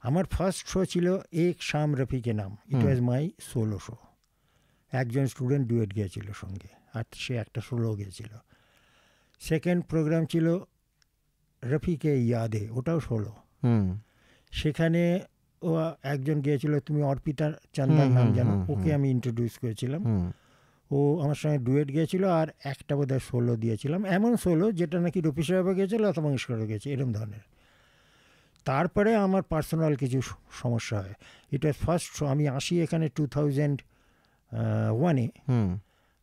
আমার ফার্স্ট শো ছিল এক Shaam রফিকে Naam, it was my solo show. একজন স্টুডেন্ট ডুয়েট গিয়েছিল সঙ্গে, আর সে একটা সোলো গিয়েছিল। সেকেন্ড প্রোগ্রাম ছিল রফিকে ইয়াদে, ওটাও সোলো। সেখানে ও একজন গিয়েছিল, তুমি অর্পিতা চন্দার নাম জানো, ওকে আমি ইন্ট্রোডিউস করেছিলাম। ও আমার সঙ্গে ডুয়েট গিয়েছিল, আর একটা বোধ হয় সোলো দিয়েছিলাম, এমন সোলো যেটা নাকি রফি সাহেবও গিয়েছিল অথবা মঙ্গেশকরও গিয়েছে, এরম ধরনের। তারপরে আমার পার্সোনাল কিছু সমস্যা হয়। এটা ফার্স্ট শো আমি আসি এখানে টু থাউজেন্ড ওয়ানে,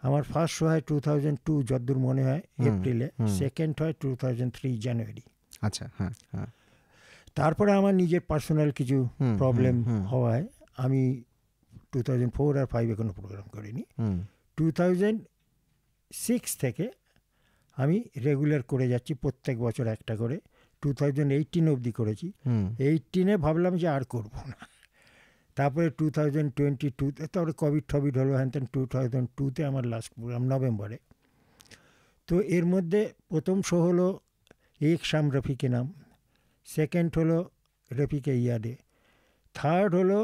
আমার ফার্স্ট শো হয় টু থাউজেন্ড টু যদ্দূর মনে হয়, এপ্রিলে। সেকেন্ড হয় টু থাউজেন্ড থ্রি জানুয়ারি। আচ্ছা, হ্যাঁ হ্যাঁ। তারপরে আমার নিজের পার্সোনাল কিছু প্রবলেম হওয়ায় আমি টু থাউজেন্ড ফোর আর ফাইভে কোনো প্রোগ্রাম করিনি। টু থাউজেন্ড সিক্স থেকে আমি রেগুলার করে যাচ্ছি, প্রত্যেক বছর একটা করে। টু থাউজেন্ড এইটিন অবধি করেছি। এইটিনে ভাবলাম যে আর করব না। তারপরে টু থাউজেন্ড টোয়েন্টি টুতে, তারপরে কোভিড টভিড হলো হ্যান তেন। টু থাউজেন্ড টুতে আমার লাস্ট প্রোগ্রাম, নভেম্বরে। তো এর মধ্যে প্রথম শো হলো এক শাম রফিকে নাম, সেকেন্ড হলো রফিকে ইয়াদে, থার্ড হলো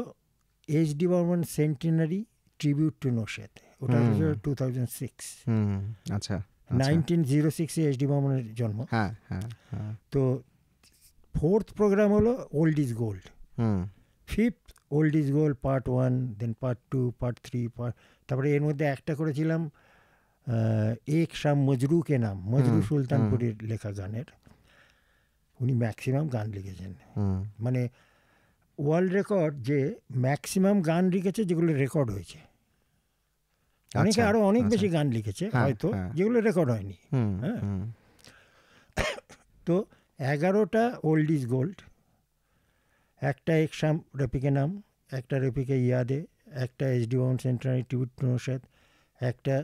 H D Burman centenary tribute to নৌশাতে, ওটা হলো টু থাউজেন্ড সিক্স। আচ্ছা, নাইনটিন জিরো সিক্সে এইচ ডি বর্মনের জন্ম। হ্যাঁ হ্যাঁ। তো ফোর্থ প্রোগ্রাম হলো old is gold. Fifth old is gold part one, then part two, part three, part তারপরে এর মধ্যে একটা করেছিলাম এক শাম মজরুকে নাম, মজরু সুলতানপুরের লেখা গানের। উনি ম্যাক্সিমাম গান লিখেছেন, মানে ওয়ার্ল্ড রেকর্ড যে ম্যাক্সিমাম গান লিখেছে যেগুলো রেকর্ড হয়েছে। অনেকে আরো অনেক বেশি গান লিখেছে হয়তো যেগুলো রেকর্ড হয়নি। হ্যাঁ, তো এগারোটা ওল্ড ইজ গোল্ড, একটা একশাম রফিকে নাম, একটা রফিকে ইয়াদে, একটা এসডি ওয়ান সেন্টারি টিউটনোশেদ, একটা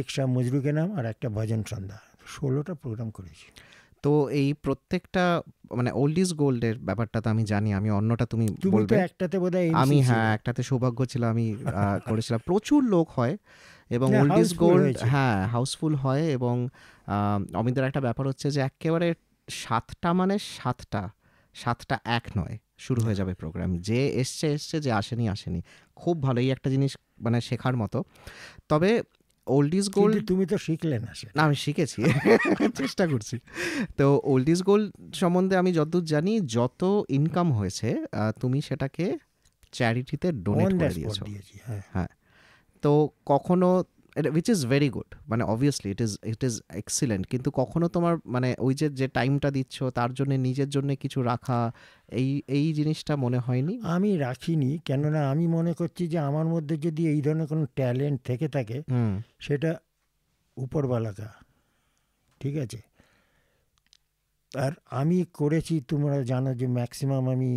একশাম মজরুকে নাম, আর একটা ভজন সন্ধ্যা। ষোলোটা প্রোগ্রাম করেছি। তো এই প্রত্যেকটা মানে ওল্ড ইজ গোল্ডের ব্যাপারটা তো আমি জানি, আমি অন্যটা তুমি বলবে। একটাতে বোধহয় আমি, হ্যাঁ একটাতে সৌভাগ্য ছিল, আমি করেছিলাম। প্রচুর লোক হয় এবং ওল্ড ইজ গোল্ড হ্যাঁ হাউসফুল হয়। এবং অমিতদার একটা ব্যাপার হচ্ছে যে একেবারে সাতটা মানে সাতটা সাতটা এক নয় শুরু হয়ে যাবে প্রোগ্রাম, যে এসছে এসছে, যে আসেনি আসেনি। খুব ভালো, এই একটা জিনিস মানে শেখার মতো। তবে ওল্ড ইজ গোল্ড তুমি তো শিখলে না? না, আমি শিখেছি, চেষ্টা করছি। তো ওল্ড ইজ গোল্ড সম্বন্ধে আমি যতদূর জানি, যত ইনকাম হয়েছে তুমি সেটাকে চ্যারিটিতে ডোনেট করে দিয়েছো। হ্যাঁ, তো কখনো which is very good, মানে obviously it is it is excellent, কিন্তু কখনো তোমার মানে ওই যে যে টাইমটা দিচ্ছ তার জন্য নিজের জন্য কিছু রাখা, এই এই জিনিসটা মনে হয়নি? আমি রাখিনি, কেননা আমি মনে করছি যে আমার মধ্যে যদি এই ধরনের কোনো ট্যালেন্ট থেকে থাকে সেটা উপরওয়ালাকা, ঠিক আছে। আর আমি করেছি, তোমরা জানো যে ম্যাক্সিমাম আমি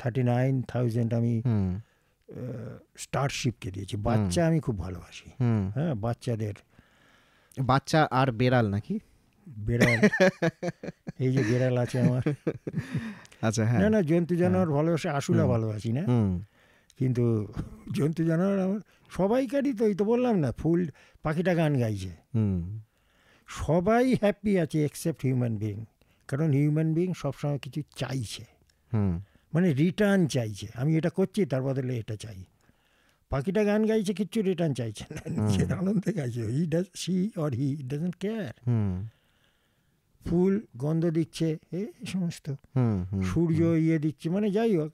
থার্টি নাইন থাউজেন্ড আমি স্টারশিপকে দিয়েছি। বাচ্চা আমি খুব ভালোবাসি, হ্যাঁ বাচ্চাদের, বাচ্চা আর বেড়াল, নাকি বেড়াল, এই যে বেড়াল আছে আমার। আচ্ছা, হ্যাঁ, না না জন্তু জানোয়ার ভালোবাসি, আসলে ভালোবাসি না, কিন্তু জন্তু জানোয়ার আমার সবাইকারই। তো এই তো বললাম না, ফুল পাখিটা গান গাইছে, সবাই হ্যাপি আছে এক্সেপ্ট হিউম্যান বিং, কারণ হিউম্যান বিং সবসময় কিছু চাইছে, মানে রিটার্ন চাইছে। আমি এটা করছি তার বদলে এটা চাই। পাখিটা গান গাইছে, কিচ্ছু রিটার্ন চাইছে না, নিজের আনন্দে গাইছে। He does see or he doesn't care. ফুল গন্ধ দিচ্ছে, এ সমস্ত সূর্য ইয়ে দিচ্ছে, মানে যাই হোক।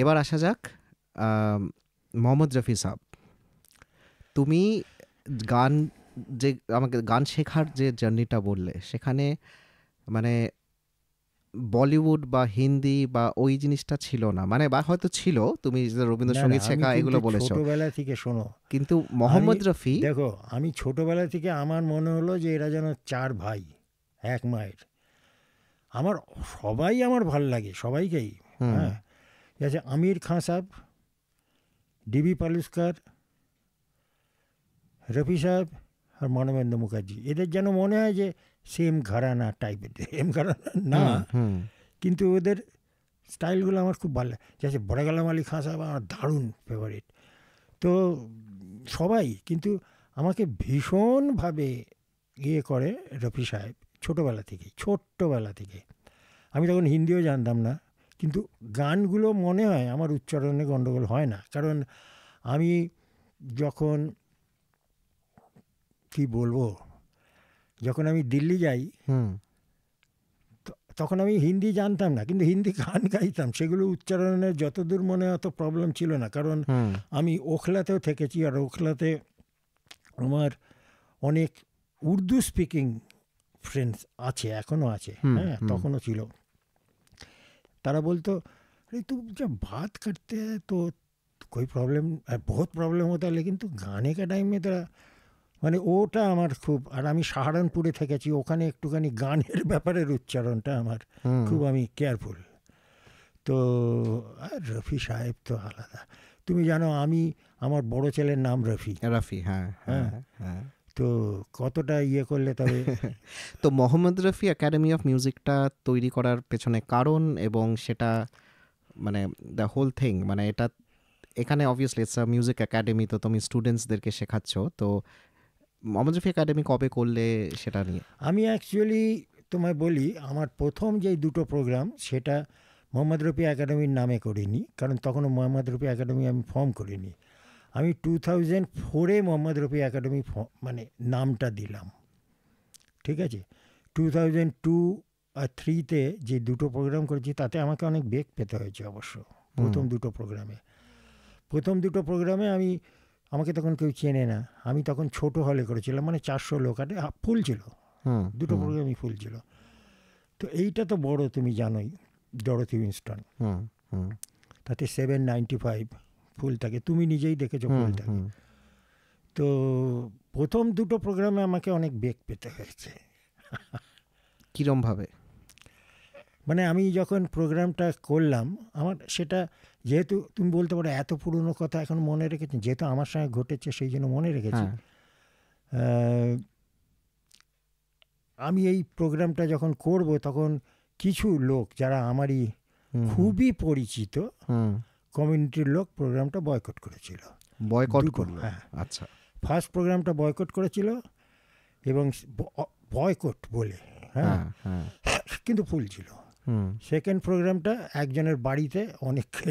এবার আসা যাক মোহাম্মদ রফি সাহেব, তুমি গান যে আমাকে গান শেখার যে জার্নিটা বললে, সেখানে মানে বলিউড বা হিন্দি বা ওই জিনিসটা ছিল না, মানে বা হয়তো ছিল, তুমি রবীন্দ্রসঙ্গীত শেখা এগুলো বলেছো ছোটবেলা থেকে, শোনো। কিন্তু মোহাম্মদ রফি, দেখো আমি ছোটবেলা থেকে আমার মনে হলো যে এরা যেন চার ভাই এক মায়ের। আমার সবাই আমার ভাল লাগে, সবাইকেই। হ্যাঁ, আমির খান সাহেব, ডিবি পালুস্কার, রফি সাহেব আর মানবেন্দ্র মুখার্জি, এদের যেন মনে হয় যে সেম ঘরানা টাইপের। সেম ঘরানা না, কিন্তু ওদের স্টাইলগুলো আমার খুব ভালো লাগে। যাচ্ছে বড়গালাম আলী খাঁ সাহেব আমার দারুণ ফেভারিট। তো সবাই কিন্তু আমাকে ভীষণভাবে ইয়ে করে রফি সাহেব, ছোটোবেলা থেকে ছোট্টবেলা থেকে। আমি তখন হিন্দিও জানতাম না, কিন্তু গানগুলো মনে হয় আমার উচ্চারণে গণ্ডগোল হয় না, কারণ আমি যখন কি বলবো, যখন আমি দিল্লি যাই তখন আমি হিন্দি জানতাম না, কিন্তু হিন্দি গান গাইতাম। সেগুলো উচ্চারণের যতদূর মনে অত প্রবলেম ছিল না, কারণ আমি ওখলাতেও থেকেছি, আর ওখলাতে আমার অনেক উর্দু স্পিকিং ফ্রেন্ডস আছে, এখনও আছে। হ্যাঁ, তখনও ছিল। তারা বলতো, আরে তুই যা বাত করতে তো কোই প্রবলেম বহুত প্রবলেম হতো, কিন্তু গানে কা টাইমে তারা মানে ওটা আমার খুব। আর আমি সাহারানপুরে থেকেছি, ওখানে একটুখানি গানের ব্যাপারের উচ্চারণটা আমার খুব, আমি কেয়ারফুল। তো আর রফি সাহেব তো আলাদা, তুমি জানো আমি, আমার বড় ছেলের নাম রফি, রফি। হ্যাঁ হ্যাঁ, তো কতটা ইয়ে করলে তবে। তো মোহাম্মদ রফি একাডেমি অফ মিউজিকটা তৈরি করার পেছনে কারণ, এবং সেটা মানে দ্য হোল থিং, মানে এটা এখানে obviously it's a music academy, তো তুমি স্টুডেন্টসদেরকে শেখাচ্ছ। তো মোহাম্মদ রফি একাডেমি কবে করলে সেটা নিয়ে আমি অ্যাকচুয়ালি তোমায় বলি, আমার প্রথম যে দুটো প্রোগ্রাম সেটা মোহাম্মদ রফি একাডেমির নামে করিনি, কারণ তখনও মোহাম্মদ রফি একাডেমি আমি ফর্ম করিনি। আমি টু থাউজেন্ড ফোরে মোহাম্মদ রফি একাডেমি মানে নামটা দিলাম, ঠিক আছে। টু থাউজেন্ড টু আর থ্রিতে যে দুটো প্রোগ্রাম করেছি তাতে আমাকে অনেক বেগ পেতে হয়েছে অবশ্য, প্রথম দুটো প্রোগ্রামে প্রথম দুটো প্রোগ্রামে আমি আমাকে তখন কেউ চেনে না, আমি তখন ছোট হলে করেছিলাম, মানে চারশো লোক আটে ফুল ছিল, দুটো প্রোগ্রামই ফুল ছিল। তো এইটা তো বড়, তুমি জানোই ডরথি উইনস্টন, তাতে সেভেন নাইনটি ফাইভ ফুল থাকে, তুমি নিজেই দেখেছো ফুল থাকে। তো প্রথম দুটো প্রোগ্রামে আমাকে অনেক বেগ পেতে হয়েছে। কীরমভাবে? মানে আমি যখন প্রোগ্রামটা করলাম, আমার সেটা যেহেতু তুমি বলতে পারো এত পুরনো কথা এখন মনে রেখেছি, যেহেতু আমার সঙ্গে ঘটেছে সেই জন্য মনে রেখেছি। আমি এই প্রোগ্রামটা যখন করব তখন কিছু লোক যারা আমারই খুবই পরিচিত কমিউনিটির লোক প্রোগ্রামটা বয়কট করেছিল। বয়কট করল? হ্যাঁ। আচ্ছা, ফার্স্ট প্রোগ্রামটা বয়কট করেছিল এবং বয়কট বলে, হ্যাঁ, কিন্তু ফুল ছিল। সেকেন্ড প্রোগ্রামটা একজনের বাড়িতে অনেককে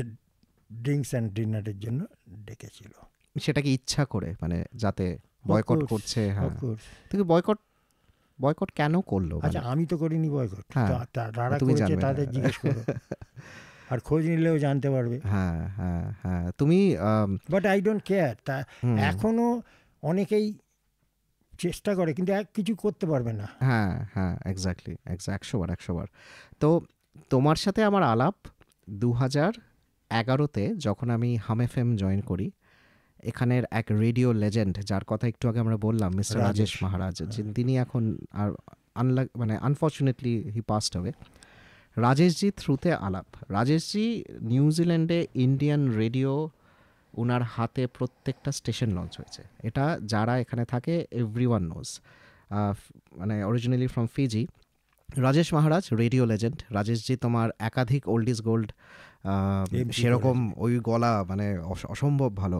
ড্রিঙ্কস অ্যান্ড ডিনারের জন্য ডেকেছিল। সেটা কি ইচ্ছা করে, মানে যাতে বয়কট করছে? হ্যাঁ। তুমি বয়কট বয়কট কেন করলো? আচ্ছা, আমি তো করিনি বয়কট, তারা করেছে, তাদের জিজ্ঞেস করো, আর খোঁজ নিলেও জানতে পারবে। হ্যাঁ হ্যাঁ হ্যাঁ তুমি বাট আই ডোন্ট কেয়ার। তা এখনো অনেকেই চেষ্টা করে কিন্তু এক কিছু করতে পারবে না। হ্যাঁ হ্যাঁ এক্স্যাক্টলি, একশোবার একশোবার। তো তোমার সাথে আমার আলাপ দু হাজার এগারোতে যখন আমি হামেফএম জয়েন করি, এখানের এক রেডিও লেজেন্ড যার কথা একটু আগে আমরা বললাম, মিস্টার রাজেশ মহারাজ, তিনি এখন আর আনলাক মানে unfortunately he passed away. Rajeshji থ্রুতে আলাপ। রাজেশজি নিউজিল্যান্ডে ইন্ডিয়ান রেডিও ওনার হাতে প্রত্যেকটা স্টেশন লঞ্চ হয়েছে, এটা যারা এখানে থাকে এভরি ওয়ান নোজ। মানে originally from Fiji, Rajesh Maharaj radio legend. Rajeshji তোমার একাধিক ওল্ড ইজ গোল্ড, সেরকম ওই গলা মানে অসম্ভব ভালো।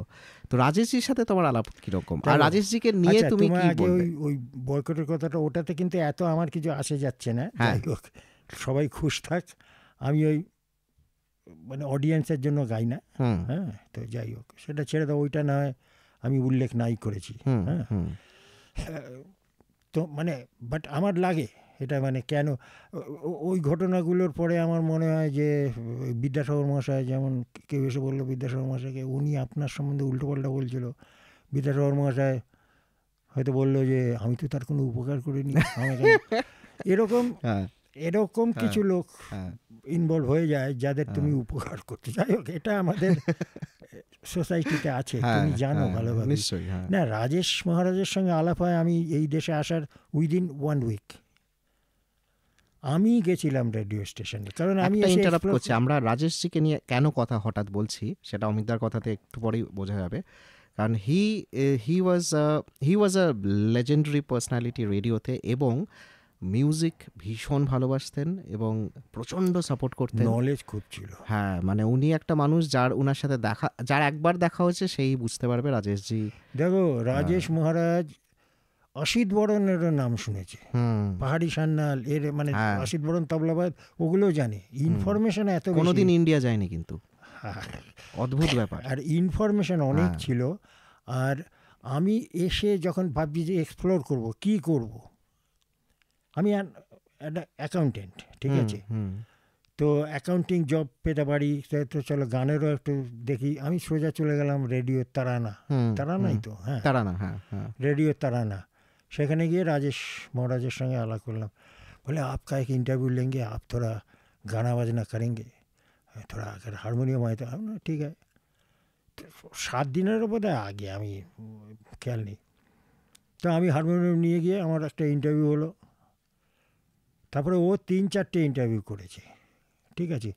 তো রাজেশজির সাথে তোমার আলাপ কীরকম, আর রাজেশজিকে নিয়ে তুমি কি বলবে? ওই বয়কটের কথাটা, ওটাতে কিন্তু এত আমার কিছু আসে যাচ্ছে না। হ্যাঁ, সবাই খুশ থাক। আমি ওই মানে অডিয়েন্সের জন্য গাই না, হ্যাঁ, তো যাই হোক সেটা ছেড়ে দাও, ওইটা না হয় আমি উল্লেখ নাই করেছি। হ্যাঁ, তো মানে বাট আমার লাগে এটা, মানে কেন ওই ঘটনাগুলোর পরে আমার মনে হয় যে বিদ্যাসাগর মহাশয়, যেমন কেউ এসে বললো বিদ্যাসাগর মহাশয়কে, উনি আপনার সম্বন্ধে উল্টোপাল্টা বলছিল। বিদ্যাসাগর মহাশয় হয়তো বললো যে আমি তো তার কোনো উপকার করিনি, আমাকে এরকম এরকম কিছু লোক ইনভলভ হয়ে যায় যাদের তুমি উপকার করতে। যাই হোক, এটা আমাদের সোসাইটিতে আছে, তুমি জানো ভালোভাবে। না, রাজেশ মহারাজের সঙ্গে আলাপ হয় আমি এই দেশে আসার উইদিন ওয়ান উইক আমি গেছিলাম রেডিও স্টেশনে। কারণ আমি ইন্টারাপ্ট করছি, আমরা রাজেশজিকে নিয়ে কেন কথা হঠাৎ বলছি সেটা অমিতদার কথাতে একটু পরেই বোঝা যাবে। কারণ হি হি ওয়াজ হি ওয়াজ আ লেজেন্ডারি পার্সোনালিটি রেডিওতে, এবং মিউজিক ভীষণ ভালোবাসতেন এবং প্রচণ্ড সাপোর্ট করতেন। নলেজ খুব ছিল। হ্যাঁ, মানে উনি একটা মানুষ যার ওনার সাথে দেখা, যার একবার দেখা হয়েছে সেই বুঝতে পারবে রাজেশজি। দেখো, রাজেশ মহারাজ অসিত বরণেরও নাম শুনেছে, পাহাড়ি সান্যাল, এর মানে অসিত বরণ তবলাবাদ, ওগুলোও জানে। ইনফরমেশন এত, কোনোদিন ইন্ডিয়া যায়নি কিন্তু, অদ্ভুত ব্যাপার। আর ইনফরমেশন অনেক ছিল। আর আমি এসে যখন ভাবছি যে এক্সপ্লোর করব, কি করব, আমি একটা অ্যাকাউন্টেন্ট, ঠিক আছে, তো অ্যাকাউন্টিং জব পেতে পারি, তো চলো গানেরও একটু দেখি। আমি সোজা চলে গেলাম রেডিও তারানা, তারানাই তো, হ্যাঁ তারানা, হ্যাঁ রেডিও তারানা। সেখানে গিয়ে রাজেশ মহারাজের সঙ্গে আলাপ করলাম। বলে আপকা এক ইন্টারভিউ লেঙ্গে, আপ থোড়া গানা বাজনা করেঙ্গে, থোড়া আগে হারমোনিয়াম হয় তো, ঠিক আছে। সাত দিনেরও বোধ হয় আগে, আমি খেয়াল নেই। তো আমি হারমোনিয়াম নিয়ে গিয়ে আমার একটা ইন্টারভিউ হলো। তারপরে ও তিন চারটে ইন্টারভিউ করেছে, ঠিক আছে।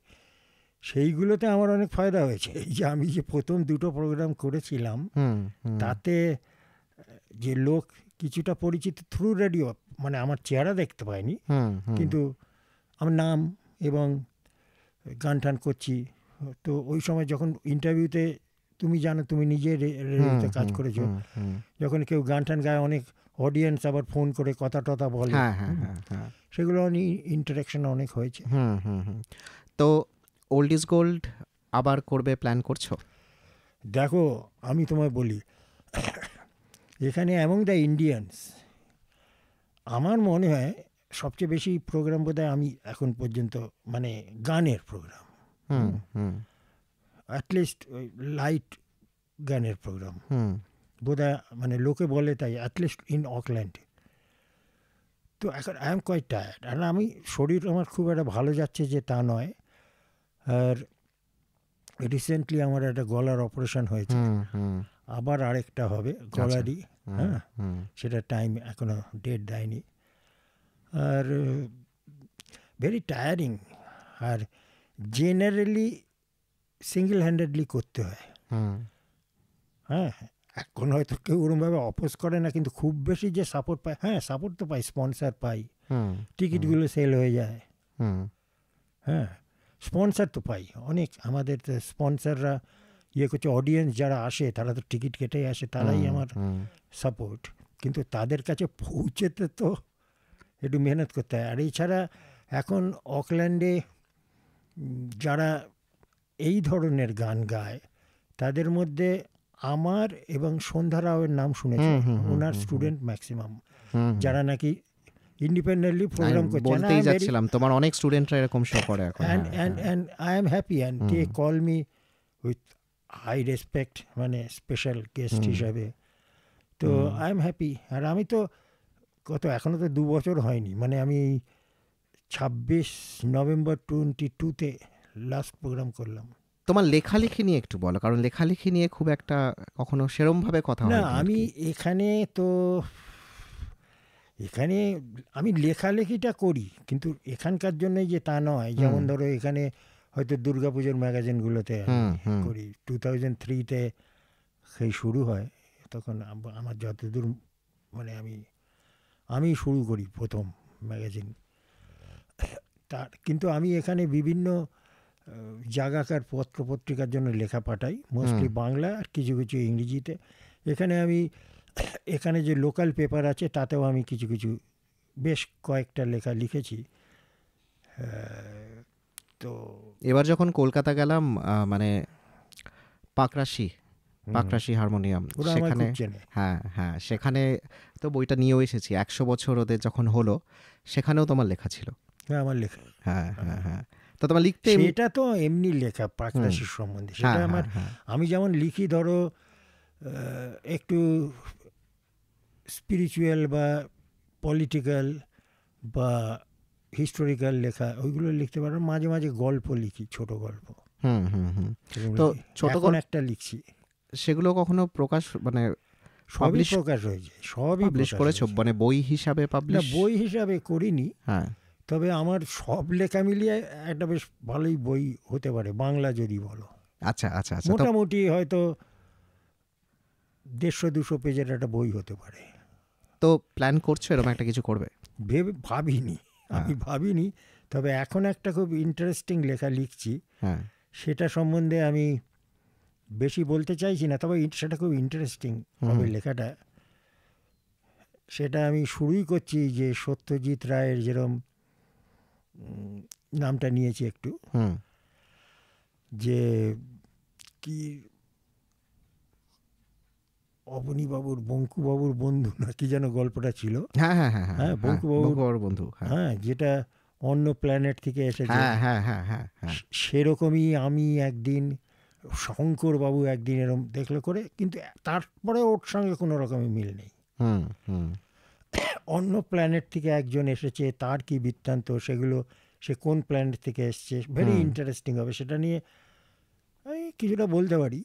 সেইগুলোতে আমার অনেক ফায়দা হয়েছে, এই যে আমি যে প্রথম দুটো প্রোগ্রাম করেছিলাম তাতে যে লোক কিছুটা পরিচিত থ্রু রেডিও, মানে আমার চেহারা দেখতে পাইনি কিন্তু আমার নাম এবং গান টান করছি। তো ওই সময় যখন ইন্টারভিউতে, তুমি জানো, তুমি নিজে রেডিওতে কাজ করেছো, যখন কেউ গান টান গায় অনেক অডিয়েন্স আবার ফোন করে কথা টথা বলে, সেগুলো নিয়ে ইন্টারাকশন অনেক হয়েছে। হুম হুম হুম তো ওল্ড ইজ গোল্ড আবার করবে, প্ল্যান করছো? দেখো, আমি তোমায় বলি, এখানে অ্যামং দ্য ইন্ডিয়ানস আমার মনে হয় সবচেয়ে বেশি প্রোগ্রাম বোধ হয় আমি এখন পর্যন্ত, মানে গানের প্রোগ্রাম, অ্যাট লিস্ট ওই লাইট গানের প্রোগ্রাম, বোধ হয় মানে লোকে বলে তাই, অ্যাট লিস্ট ইন অকল্যান্ড। তো এখন আই এম কোয়াইট টায়ার্ড, আর আমি শরীর আমার খুব একটা ভালো যাচ্ছে যে তা নয়। আর রিসেন্টলি আমার একটা গলার অপারেশন হয়েছে, আবার আরেকটা হবে গলারই, হ্যাঁ সেটা টাইম এখনও ডেট দেয়নি। আর ভেরি টায়ারিং, আর জেনারেলি সিঙ্গেল হ্যান্ডেডলি করতে হয়। হ্যাঁ এখন হয়তো কেউ ওরমভাবে অপোজ করে না, কিন্তু খুব বেশি যে সাপোর্ট পায়, হ্যাঁ সাপোর্ট তো পাই, স্পন্সার পাই, টিকিটগুলো সেল হয়ে যায়, হ্যাঁ স্পন্সার তো পাই অনেক। আমাদের তো স্পন্সাররা ইয়ে করছে, অডিয়েন্স যারা আসে তারা তো টিকিট কেটেই আসে, তারাই আমার সাপোর্ট, কিন্তু তাদের কাছে পৌঁছেতে তো একটু মেহনত করতে হয়। আর এছাড়া এখন অকল্যান্ডে যারা এই ধরনের গান গায় তাদের মধ্যে আমার এবং সন্ধ্যা রাওয়ের নাম শুনেছি, ওনার স্টুডেন্ট ম্যাক্সিমাম, যারা নাকি ইন্ডিপেন্ডেন্টলি প্রোগ্রাম করছে। বলতেই যাচ্ছিলাম তোমার অনেক স্টুডেন্টরা এরকম শো করে এখন, and and and I am happy and they call me with high respect, মানে স্পেশাল গেস্ট হিসাবে। তো আই এম হ্যাপি। আর আমি তো কত এখনও তো দু বছর হয়নি, মানে আমি ছাব্বিশ নভেম্বর টোয়েন্টি টুতে লাস্ট প্রোগ্রাম করলাম। তোমার লেখালেখি নিয়ে একটু বলো, কারণ লেখালেখি নিয়ে খুব একটা কখনো সেরমভাবে কথা না। আমি এখানে তো এখানে আমি লেখালেখিটা করি, কিন্তু এখানকার জন্যই যে তা নয়। যেমন ধরো এখানে হয়তো দুর্গাপুজোর ম্যাগাজিনগুলোতে করি, টু থাউজেন্ড থ্রিতে সেই শুরু হয়, তখন আমার যতদূর মানে আমি আমি শুরু করি প্রথম ম্যাগাজিন তার। কিন্তু আমি এখানে বিভিন্ন জায়গাকার পত্র পত্রিকার জন্য লেখা পাঠাই, মোস্টলি বাংলা আর কিছু কিছু ইংরেজিতে। এখানে আমি এখানে যে লোকাল পেপার আছে তাতেও আমি কিছু কিছু বেশ কয়েকটা লেখা লিখেছি। তো এবার যখন কলকাতা গেলাম, মানে পাকরাশি পাকরাশি হারমোনিয়াম, সেখানে হ্যাঁ হ্যাঁ সেখানে তো বইটা নিয়েও এসেছি, একশো বছর ওদের যখন হলো, সেখানেও তোমার লেখা ছিল। হ্যাঁ আমার লেখা, হ্যাঁ হ্যাঁ হ্যাঁ। তো তোমার লিখতে, এটা তো এমনি লেখা পাকরাশির সম্বন্ধে, সেটা আমার আমি যেমন লিখি ধরো একটু স্পিরিচুয়াল বা পলিটিক্যাল বা হিস্টোরিক্যাল লেখা, ওইগুলো লিখতে পারো। মাঝে মাঝে গল্প লিখি, ছোট গল্প, হুম হুম, তো ছোট গল্প একটা লিখছি। সেগুলো কখনো প্রকাশ মানে সবই প্রকাশ হয়ে যায়, সবই পাবলিশ করেছো, মানে বই হিসাবে পাবলিশ? বই হিসাবে করিনি, হ্যাঁ, তবে আমার সব লেখা মিলিয়ে একটা বেশ ভালোই বই হতে পারে বাংলা যদি বলো। আচ্ছা আচ্ছা, মোটামুটি হয়তো দেড়শো দুশো পেজের একটা বই হতে পারে। তো প্ল্যান করছো এরকম একটা কিছু করবে? ভেবে ভাবিনি, আমি ভাবিনি, তবে এখন একটা খুব ইন্টারেস্টিং লেখা লিখছি, হ্যাঁ সেটা সম্বন্ধে আমি বেশি বলতে চাইছি না, তবে সেটা খুব ইন্টারেস্টিং হবে লেখাটা। সেটা আমি শুরুই করছি যে সত্যজিৎ রায়ের যেরকম নামটা নিয়েছি একটু, যে কি অবনীবাবুর বঙ্কুবাবুর বন্ধু না কি যেন গল্পটা ছিল, হ্যাঁ হ্যাঁ হ্যাঁ হ্যাঁ বঙ্কুবাবুর বন্ধু, হ্যাঁ যেটা অন্য প্ল্যানেট থেকে এসেছে, হ্যাঁ হ্যাঁ হ্যাঁ। সেরকমই আমি একদিন শঙ্করবাবু একদিন এরকম দেখলে করে, কিন্তু তারপরে ওর সঙ্গে কোনো রকমের মিল নেই, অন্য প্ল্যানেট থেকে একজন এসেছে, তার কি বৃত্তান্ত, সেগুলো সে কোন প্ল্যানেট থেকে এসছে, ভেরি ইন্টারেস্টিং হবে। সেটা নিয়ে আমি কিছুটা বলতে পারি।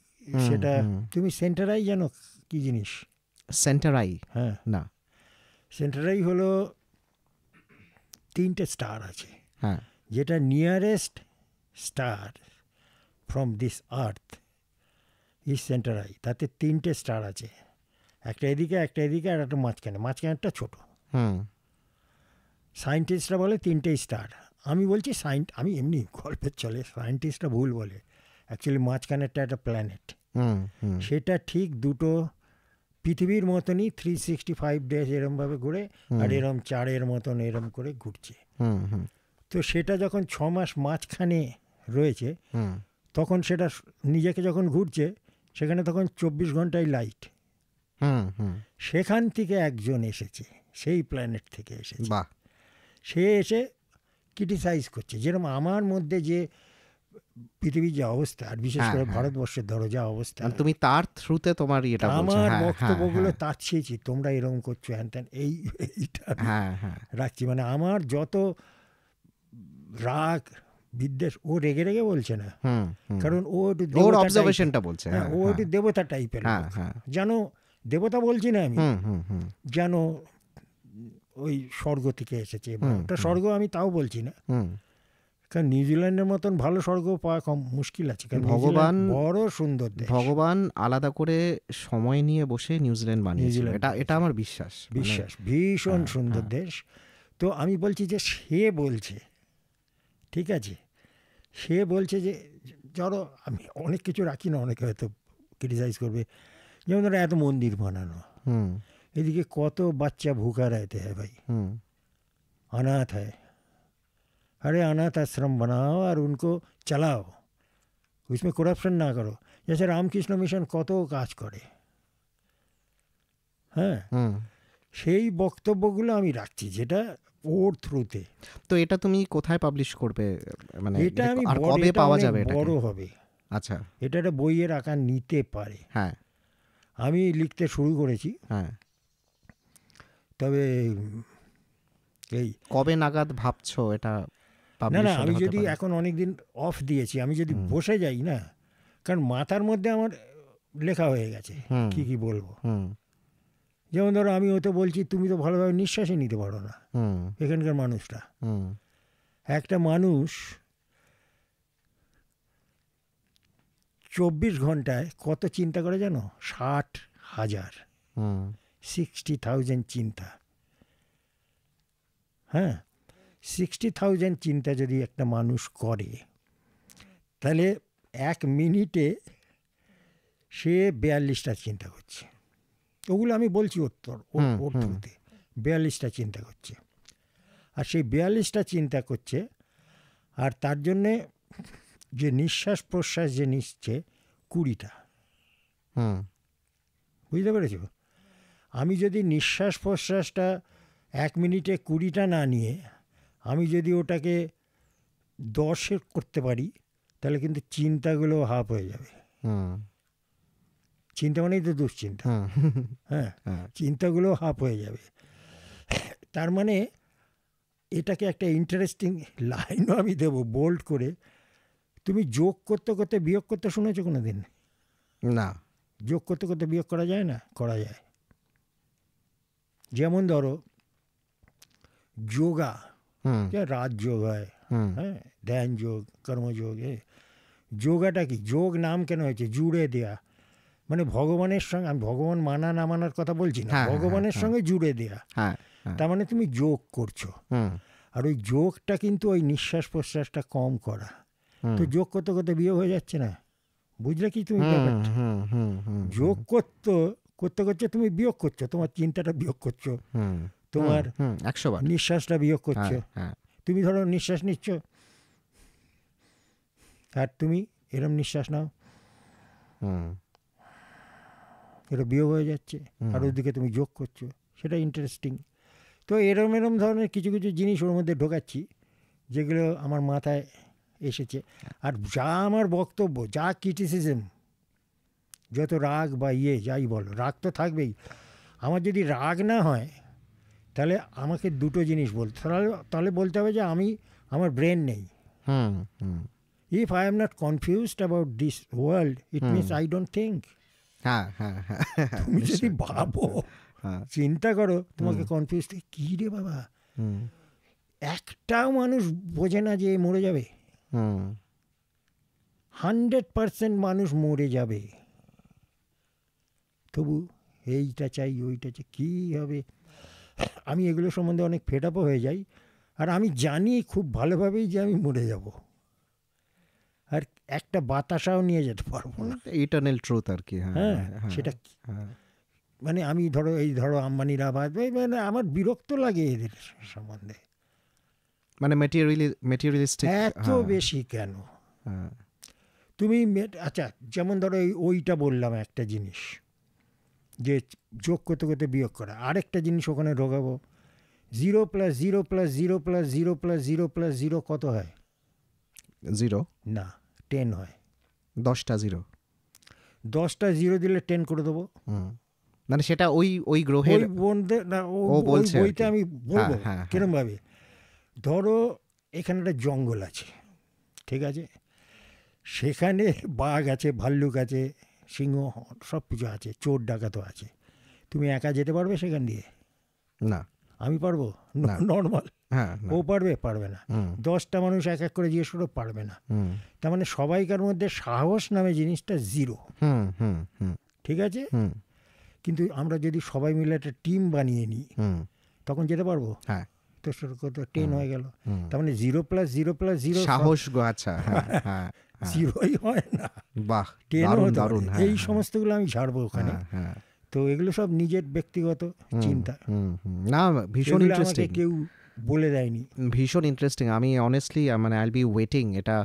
সেটা তুমি সেন্টারাই জানো কি জিনিস? সেন্টারাই? হ্যাঁ না, সেন্টারাই হলো তিনটে স্টার আছে, হ্যাঁ, যেটা nearest star from this earth is Centauri. তাতে তিনটে স্টার আছে, একটা এদিকে, একটা এদিকে, আর একটা মাঝখানে, মাঝখানেরটা ছোট। হুম, সায়েন্টিস্টরা বলে তিনটেই স্টার, আমি বলছি সাইন আমি এমনি গল্পের চলে, সায়েন্টিস্টরা ভুল বলে, অ্যাকচুয়ালি মাঝখানেরটা একটা প্ল্যানেট, সেটা ঠিক দুটো পৃথিবীর মতনই থ্রি সিক্সটি ফাইভ ডেজ এরমভাবে ঘুরে, আর এরম চারের মতন এরম করে ঘুরছে। তো সেটা যখন ছ মাস মাঝখানে রয়েছে, তখন সেটা নিজেকে যখন ঘুরছে, সেখানে তখন চব্বিশ ঘন্টায় লাইট। সেখান থেকে একজন এসেছে, সেই প্ল্যানেট থেকে এসেছে, সে এসে ক্রিটিসাইজ করছে, যেরকম আমার মধ্যে যে পৃথিবীর যে অবস্থা, আর বিশেষ করে ভারতবর্ষের ধরো যা অবস্থা, তুমি তার থ্রুতে তোমার আমার বক্তব্যগুলো তাচ্ছিয়েছি, তোমরা এরকম করছো হ্যান ত্যান, এইটা রাখছি। মানে আমার যত রাগ বিদ্বেষ ও রেগে রেগে বলছে না, কারণ ও অবজারভেশনটা বলছে, ও একটু দেবতা টাইপের, জানো দেবতা বলছি না আমি, জানো ওই স্বর্গ থেকে এসেছে, একটা স্বর্গ আমি তাও বলছি না, কারণ নিউজিল্যান্ডের মতন ভালো স্বর্গ পাওয়া কম মুশকিল আছে, কারণ ভগবান বড় সুন্দর দেশ, ভগবান আলাদা করে সময় নিয়ে বসে নিউজিল্যান্ড বানিয়েছিল, এটা এটা আমার বিশ্বাস, বিশ্বাস ভীষণ সুন্দর দেশ। তো আমি বলছি যে সে বলছে, ঠিক আছে, সে বলছে যে ধরো আমি অনেক কিছু রাখি না, অনেকে হয়তো ক্রিটিসাইজ করবে, যেমন ধরো এত মন্দির বানানো, এদিকে কত বাচ্চা ভুকা রাতে হয় ভাই, অনাথ হয়, अरे अनाथ आश्रम बनाओ और उनको चलाओ, उसमें करप्शन ना करो। जैसे रामकृष्ण मिशन কত কাজ করে, হ্যাঁ সেই বক্তব্যগুলো আমি রাখছি, যেটা ওর থ্রুতে। তো এটা তুমি কোথায় পাবলিশ করবে, মানে এটা আর কবে পাওয়া যাবে? এটা বড় হবে। আচ্ছা, এটা একটা বইয়ের আকার নিতে পারে। হ্যাঁ, আমি লিখতে শুরু করেছি। হ্যাঁ, তবে এই কবে নাগাদ ভাবছো এটা? না না, আমি যদি এখন অনেকদিন অফ দিয়েছি, আমি যদি বসে যাই না, কারণ মাথার মধ্যে আমার লেখা হয়ে গেছে কি কি বলবো। যেমন ধরো আমি হয়তো বলছি তুমি তো ভালোভাবে নিঃশ্বাসই নিতে পারো না এখানকার মানুষটা, একটা মানুষ চব্বিশ ঘন্টায় কত চিন্তা করে জানো? ষাট হাজার সিক্সটি থাউজেন্ড চিন্তা। হ্যাঁ, সিক্সটি থাউজেন্ড চিন্তা যদি একটা মানুষ করে, তাহলে এক মিনিটে সে বিয়াল্লিশটা চিন্তা করছে। ওগুলো আমি বলছি উত্তর ওরতে বিয়াল্লিশটা চিন্তা করছে, আর সেই বিয়াল্লিশটা চিন্তা করছে, আর তার জন্যে যে নিঃশ্বাস প্রশ্বাস যে নিচ্ছে কুড়িটা। হুম, বুঝতে পেরেছ? আমি যদি নিঃশ্বাস প্রশ্বাসটা এক মিনিটে কুড়িটা না নিয়ে আমি যদি ওটাকে দশে করতে পারি, তাহলে কিন্তু চিন্তাগুলো হাফ হয়ে যাবে। চিন্তা মানেই তো দুশ্চিন্তা। হ্যাঁ, চিন্তাগুলো হাফ হয়ে যাবে। তার মানে এটাকে একটা ইন্টারেস্টিং লাইনও আমি দেবো বোল্ড করে। তুমি যোগ করতে করতে বিয়োগ করতে শুনেছো কোনো দিন? না। যোগ করতে করতে বিয়োগ করা যায় না? করা যায়। যেমন ধরো যোগা, রাজ যোগ হয়, হ্যাঁ ধ্যান যোগ, কর্মযোগ। যোগাটা কি? যোগ নাম কেন হয়েছে? জুড়ে দেয়া, মানে ভগবানের সঙ্গে। আমি ভগবান মানা না মানার কথা বলছি না, ভগবানের সঙ্গে জুড়ে দেয়া। তার মানে তুমি যোগ করছো, আর ওই যোগটা কিন্তু ওই নিঃশ্বাস প্রশ্বাসটা কম করা। তো যোগ করতে করতে বিয়োগ হয়ে যাচ্ছে না, বুঝলে কি তুমি? যোগ করতে করতে করতে তুমি বিয়োগ করছো, তোমার চিন্তাটা বিয়োগ করছো, তোমার একশোবার নিঃশ্বাসটা বিয়োগ করছো। তুমি ধরো নিঃশ্বাস নিচ্ছ, আর তুমি এরম নিঃশ্বাস নাও, এটা বিয়োগ হয়ে যাচ্ছে, আর ওদিকে তুমি যোগ করছো, সেটা ইন্টারেস্টিং। তো এরম এরম ধরনের কিছু কিছু জিনিস ওর মধ্যে ঢোকাচ্ছি, যেগুলো আমার মাথায় এসেছে। আর যা আমার বক্তব্য, যা ক্রিটিসিজম, যত রাগ বা ইয়ে যাই বলো, রাগ তো থাকবেই। আমার যদি রাগ না হয়, তাহলে আমাকে দুটো জিনিস বলতে, তাহলে তাহলে বলতে হবে যে আমি আমার ব্রেন নেই। If I am not confused about this world, it means I don't think. তুমি যদি ভাবো, চিন্তা করো, তোমাকে কনফিউজ থাকে কি রে বাবা, একটাও মানুষ বোঝে না যে মরে যাবে। হান্ড্রেড পার্সেন্ট মানুষ মরে যাবে, তবু এইটা চাই ওইটা চাই, কী হবে? আমি এগুলো সম্বন্ধে অনেক ফেড আপও হয়ে যাই, আর আমি জানি খুব ভালোভাবেই যে আমি মরে যাব, আর একটা বাতাসাও নিয়ে যেতে পারবো না। ইটারনাল ট্রুথ আর কি। হ্যাঁ, সেটা মানে আমি ধরো এই ধরো আম্বানিরা, মানে আমার বিরক্ত লাগে এদের সম্বন্ধে, মানে ম্যাটেরিয়ালিস্টিক এত বেশি কেন তুমি? আচ্ছা, যেমন ধরো এই ওইটা বললাম একটা জিনিস, যে যোগ করতে করতে বিয়োগ করা। আরেকটা জিনিস ওখানে ঢোকাবো, zero plus zero plus zero plus zero plus zero plus zero কত হয়? জিরো না টেন হয়, দশটা জিরো, দশটা জিরো দিলে টেন করে দেবো, মানে সেটা ওই ওই গ্রহের বইতে আমি বলবো। কিরমভাবে ধরো এখানে একটা জঙ্গল আছে, ঠিক আছে, সেখানে বাঘ আছে, ভাল্লুক আছে, সিংহ, সব কিছু আছে, চোর ডাকাতও আছে, তুমি একা যেতে পারবে সেখান দিয়ে? না। আমি পারবো? নর্মাল। ও পারবে? পারবে না। দশটা মানুষ এক এক করে জিজ্ঞেস করো, পারবে না। তার মানে সবাইকার মধ্যে সাহস নামে জিনিসটা জিরো, ঠিক আছে, কিন্তু আমরা যদি সবাই মিলে একটা টিম বানিয়ে নিই তখন যেতে পারবো। হ্যাঁ, তো টেন হয়ে গেল, তার মানে zero plus zero plus zero সাহস। আচ্ছা, জিরোই হয় না। বাহ, দারুণ। এই সমস্তগুলো আমি ছাড়বো ওখানে। তো এগুলো সব নিজের ব্যক্তিগত চিন্তা, না ভীষণ ইন্টারেস্টিং, কেউ বলে দেয়নি, ভীষণ ইন্টারেস্টিং। আমি অনেস্টলি মানে আইল বি ওয়েটিং, এটা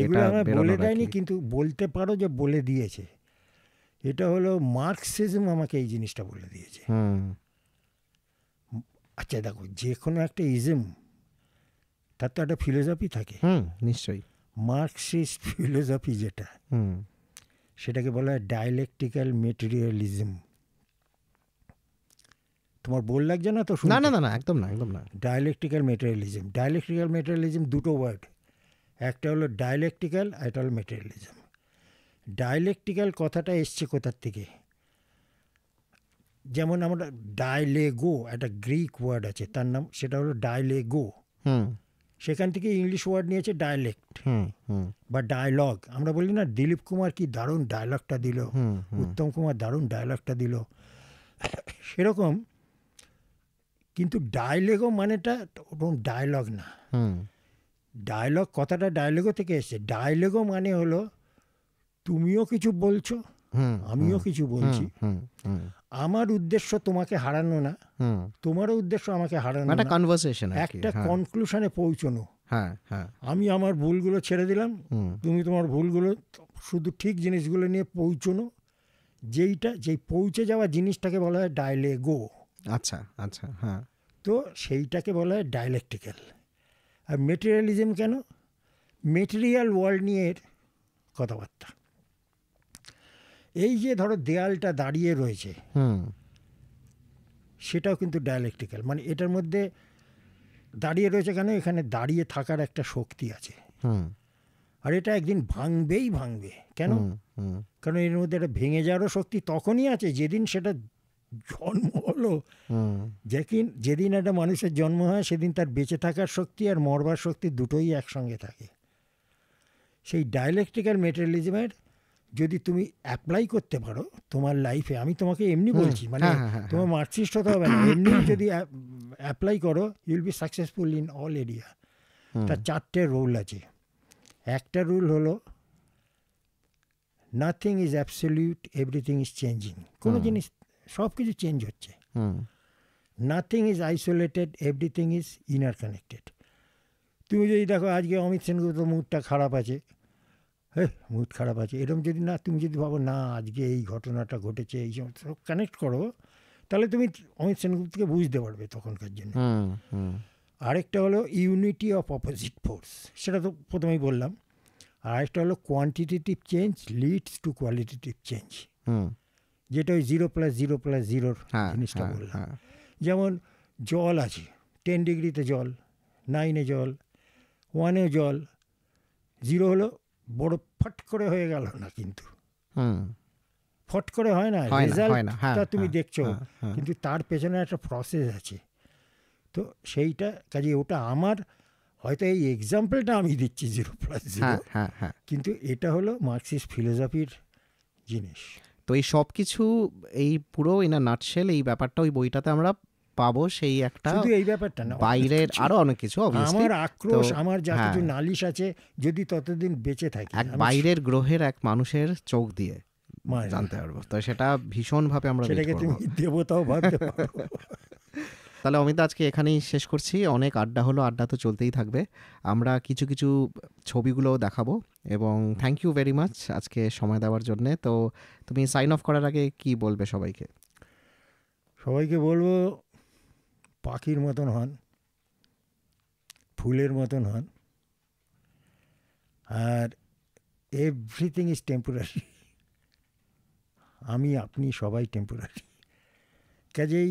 এগুলো আমার বলে দেয়নি, কিন্তু বলতে পারো যে বলে দিয়েছে, এটা হলো মার্কসিজম আমাকে এই জিনিসটা বলে দিয়েছে। আচ্ছা দেখো, যে কোনো একটা ইজম তার তো একটা ফিলোসফি থাকে, নিশ্চয়ই। মার্কসিস্ট ফিলোসফি যেটা, সেটাকে বলা হয় ডায়ালেকটিক্যাল মেটেরিয়ালিজম। তোমার বল লাগছে না তো? না না না, একদম না, একদম না। ডায়ালেকটিক্যাল মেটেরিয়ালিজম, ডায়ালেকটিক্যাল মেটেরিয়ালিজম দুটো ওয়ার্ড, একটা হলো ডায়ালেকটিক্যাল আর একটা হলো মেটেরিয়ালিজম। ডায়ালেকটিক্যাল কথাটা এসছে কোথার থেকে? যেমন আমরা ডায়লেগো, একটা গ্রিক ওয়ার্ড আছে তার নাম, সেটা হলো ডায়লেগো, সেখান থেকে ইংলিশ ওয়ার্ড নিয়েছে ডায়ালেক্ট বা ডায়লগ। আমরা বলি না দিলীপ কুমার কি দারুণ ডায়লগটা দিল, উত্তম কুমার দারুণ ডায়লগটা দিল, সেরকম। কিন্তু ডায়লেগো মানেটা ওরকম ডায়লগ না। ডায়লগ কথাটা ডায়লেগো থেকে এসছে। ডায়লেগো মানে হলো তুমিও কিছু বলছো, আমিও কিছু বলছি, আমার উদ্দেশ্য তোমাকে হারানো না, তোমারও উদ্দেশ্য আমাকে হারানো না, একটা কনভারসেশন, একটা কনক্লুশনে পৌঁছানো। হ্যাঁ হ্যাঁ, আমি আমার ভুলগুলো ছেড়ে দিলাম, তুমি তোমার ভুলগুলো, শুধু ঠিক জিনিসগুলো নিয়ে পৌঁছানো, যেইটা, যেই পৌঁছে যাওয়া জিনিসটাকে বলা হয় ডায়ালেগো। আচ্ছা আচ্ছা, হ্যাঁ, তো সেইটাকে বলা হয় ডায়ালেকটিক্যাল। আর মেটেরিয়ালিজম কেন? মেটেরিয়াল ওয়ার্ল্ড নিয়ে কথাবার্তা। এই যে ধরো দেয়ালটা দাঁড়িয়ে রয়েছে, সেটাও কিন্তু ডায়ালেকটিক্যাল, মানে এটার মধ্যে দাঁড়িয়ে রয়েছে কেন? এখানে দাঁড়িয়ে থাকার একটা শক্তি আছে, আর এটা একদিন ভাঙবেই ভাঙবে। কেন? কারণ এর মধ্যে একটা ভেঙে যাওয়ারও শক্তি তখনই আছে যেদিন সেটা জন্ম হলো। যেদিন যেদিন একটা মানুষের জন্ম হয় সেদিন তার বেঁচে থাকার শক্তি আর মরবার শক্তি দুটোই একসঙ্গে থাকে। সেই ডায়ালেকটিক্যাল মেটেরিয়ালিজমের যদি তুমি অ্যাপ্লাই করতে পারো তোমার লাইফে, আমি তোমাকে এমনি বলছি, মানে তোমার মার্কসিস্ট হতে হবে না, এমনি যদি অ্যাপ্লাই করো you'll be successful in all area. তার চারটে রুল আছে। একটা রুল হলো nothing is absolute, everything is changing. কোনো জিনিস, সব কিছু চেঞ্জ হচ্ছে। Nothing is isolated, everything is inner connected. তুমি যদি দেখো আজকে অমিত সেনগুপ্ত মুডটা খারাপ আছে, হে মুড খারাপ আছে, এরকম যদি না, তুমি যদি ভাবো না আজকে এই ঘটনাটা ঘটেছে, এই সমস্ত সব কানেক্ট করো, তাহলে তুমি অমিত সেনগুপ্তকে বুঝতে পারবে তখনকার জন্য। আরেকটা হলো ইউনিটি অফ অপোজিট ফোর্স, সেটা তো প্রথমেই বললাম। আরেকটা হলো quantitative change leads to qualitative change, যেটা ওই জিরো প্লাস জিরো প্লাস জিরোর জিনিসটা বললাম। যেমন জল আছে, টেন ডিগ্রিতে জল, নাইনে জল, ওয়ানেও জল, জিরো হলো বড় ফট করে হয়ে গেল না, কিন্তু ফট করে হয় না, রেজাল্টটা তুমি দেখছো, কিন্তু তার পেছনে একটা প্রসেস আছে। তো সেইটা কাজে ওটা আমার, হয়তো এই এক্সাম্পলটা আমি দিচ্ছি জিরো প্লাস জিরো, কিন্তু এটা হলো মার্কসিস্ট ফিলোসফির জিনিস। তো এই সব কিছু, এই পুরো ইন আ নাটশেল এই ব্যাপারটা ওই বইটাতে আমরা পাবো। সেই একটা, শুধু এই ব্যাপারটা না, বাইরের আরো অনেক কিছু, আমার আক্রোশ, আমার যা কিছু নালিশ আছে, যদি ততদিন বেঁচে থাকি, এক বাইরের গ্রহের এক মানুষের চোখ দিয়ে জানতে পারবো। তো সেটা ভীষণভাবে আমরা সেটাকে তুমি দেবতাও ভাবতে পারো। তাহলে অমিত, আজকে এখানেই শেষ করছি। অনেক আড্ডা হলো, আড্ডা তো চলতেই থাকবে। আমরা কিছু কিছু ছবিগুলোও দেখাবো, এবং থ্যাংক ইউ ভেরি মাচ আজকে সময় দেওয়ার জন্যে। তো তুমি সাইন অফ করার আগে কি বলবে? সবাইকে সবাইকে বলবো, পাখির মতন হন, ফুলের মতন হন, আর এভরিথিং ইজ টেম্পোরারি, আমি আপনি সবাই টেম্পোরারি। কাজেই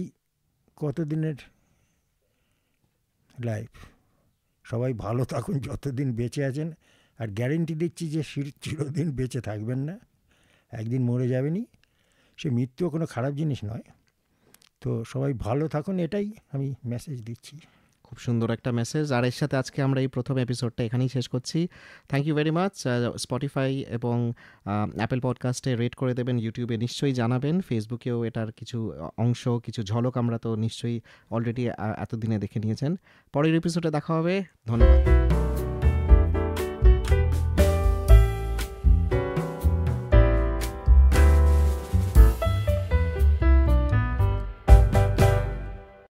কতদিনের লাইফ, সবাই ভালো থাকুন যতদিন বেঁচে আছেন, আর গ্যারেন্টি দিচ্ছি যে চিরদিন বেঁচে থাকবেন না, একদিন মরে যাবেনই। সে মৃত্যুও কোনো খারাপ জিনিস নয়, তো সবাই ভালো থাকুন, এটাই আমি মেসেজ দিচ্ছি। খুব সুন্দর একটা মেসেজ। আর এর সাথে আজকে আমরা এই প্রথম এপিসোডটা এখানেই শেষ করছি। Thank you very much. Spotify এবং অ্যাপেল পডকাস্টে রেট করে দেবেন, ইউটিউবে নিশ্চয়ই জানাবেন, ফেসবুকেও এটার কিছু অংশ, কিছু ঝলক আমরা তো নিশ্চয়ই অলরেডি এতদিনে দেখে নিয়েছেন। পরের এপিসোডে দেখা হবে, ধন্যবাদ।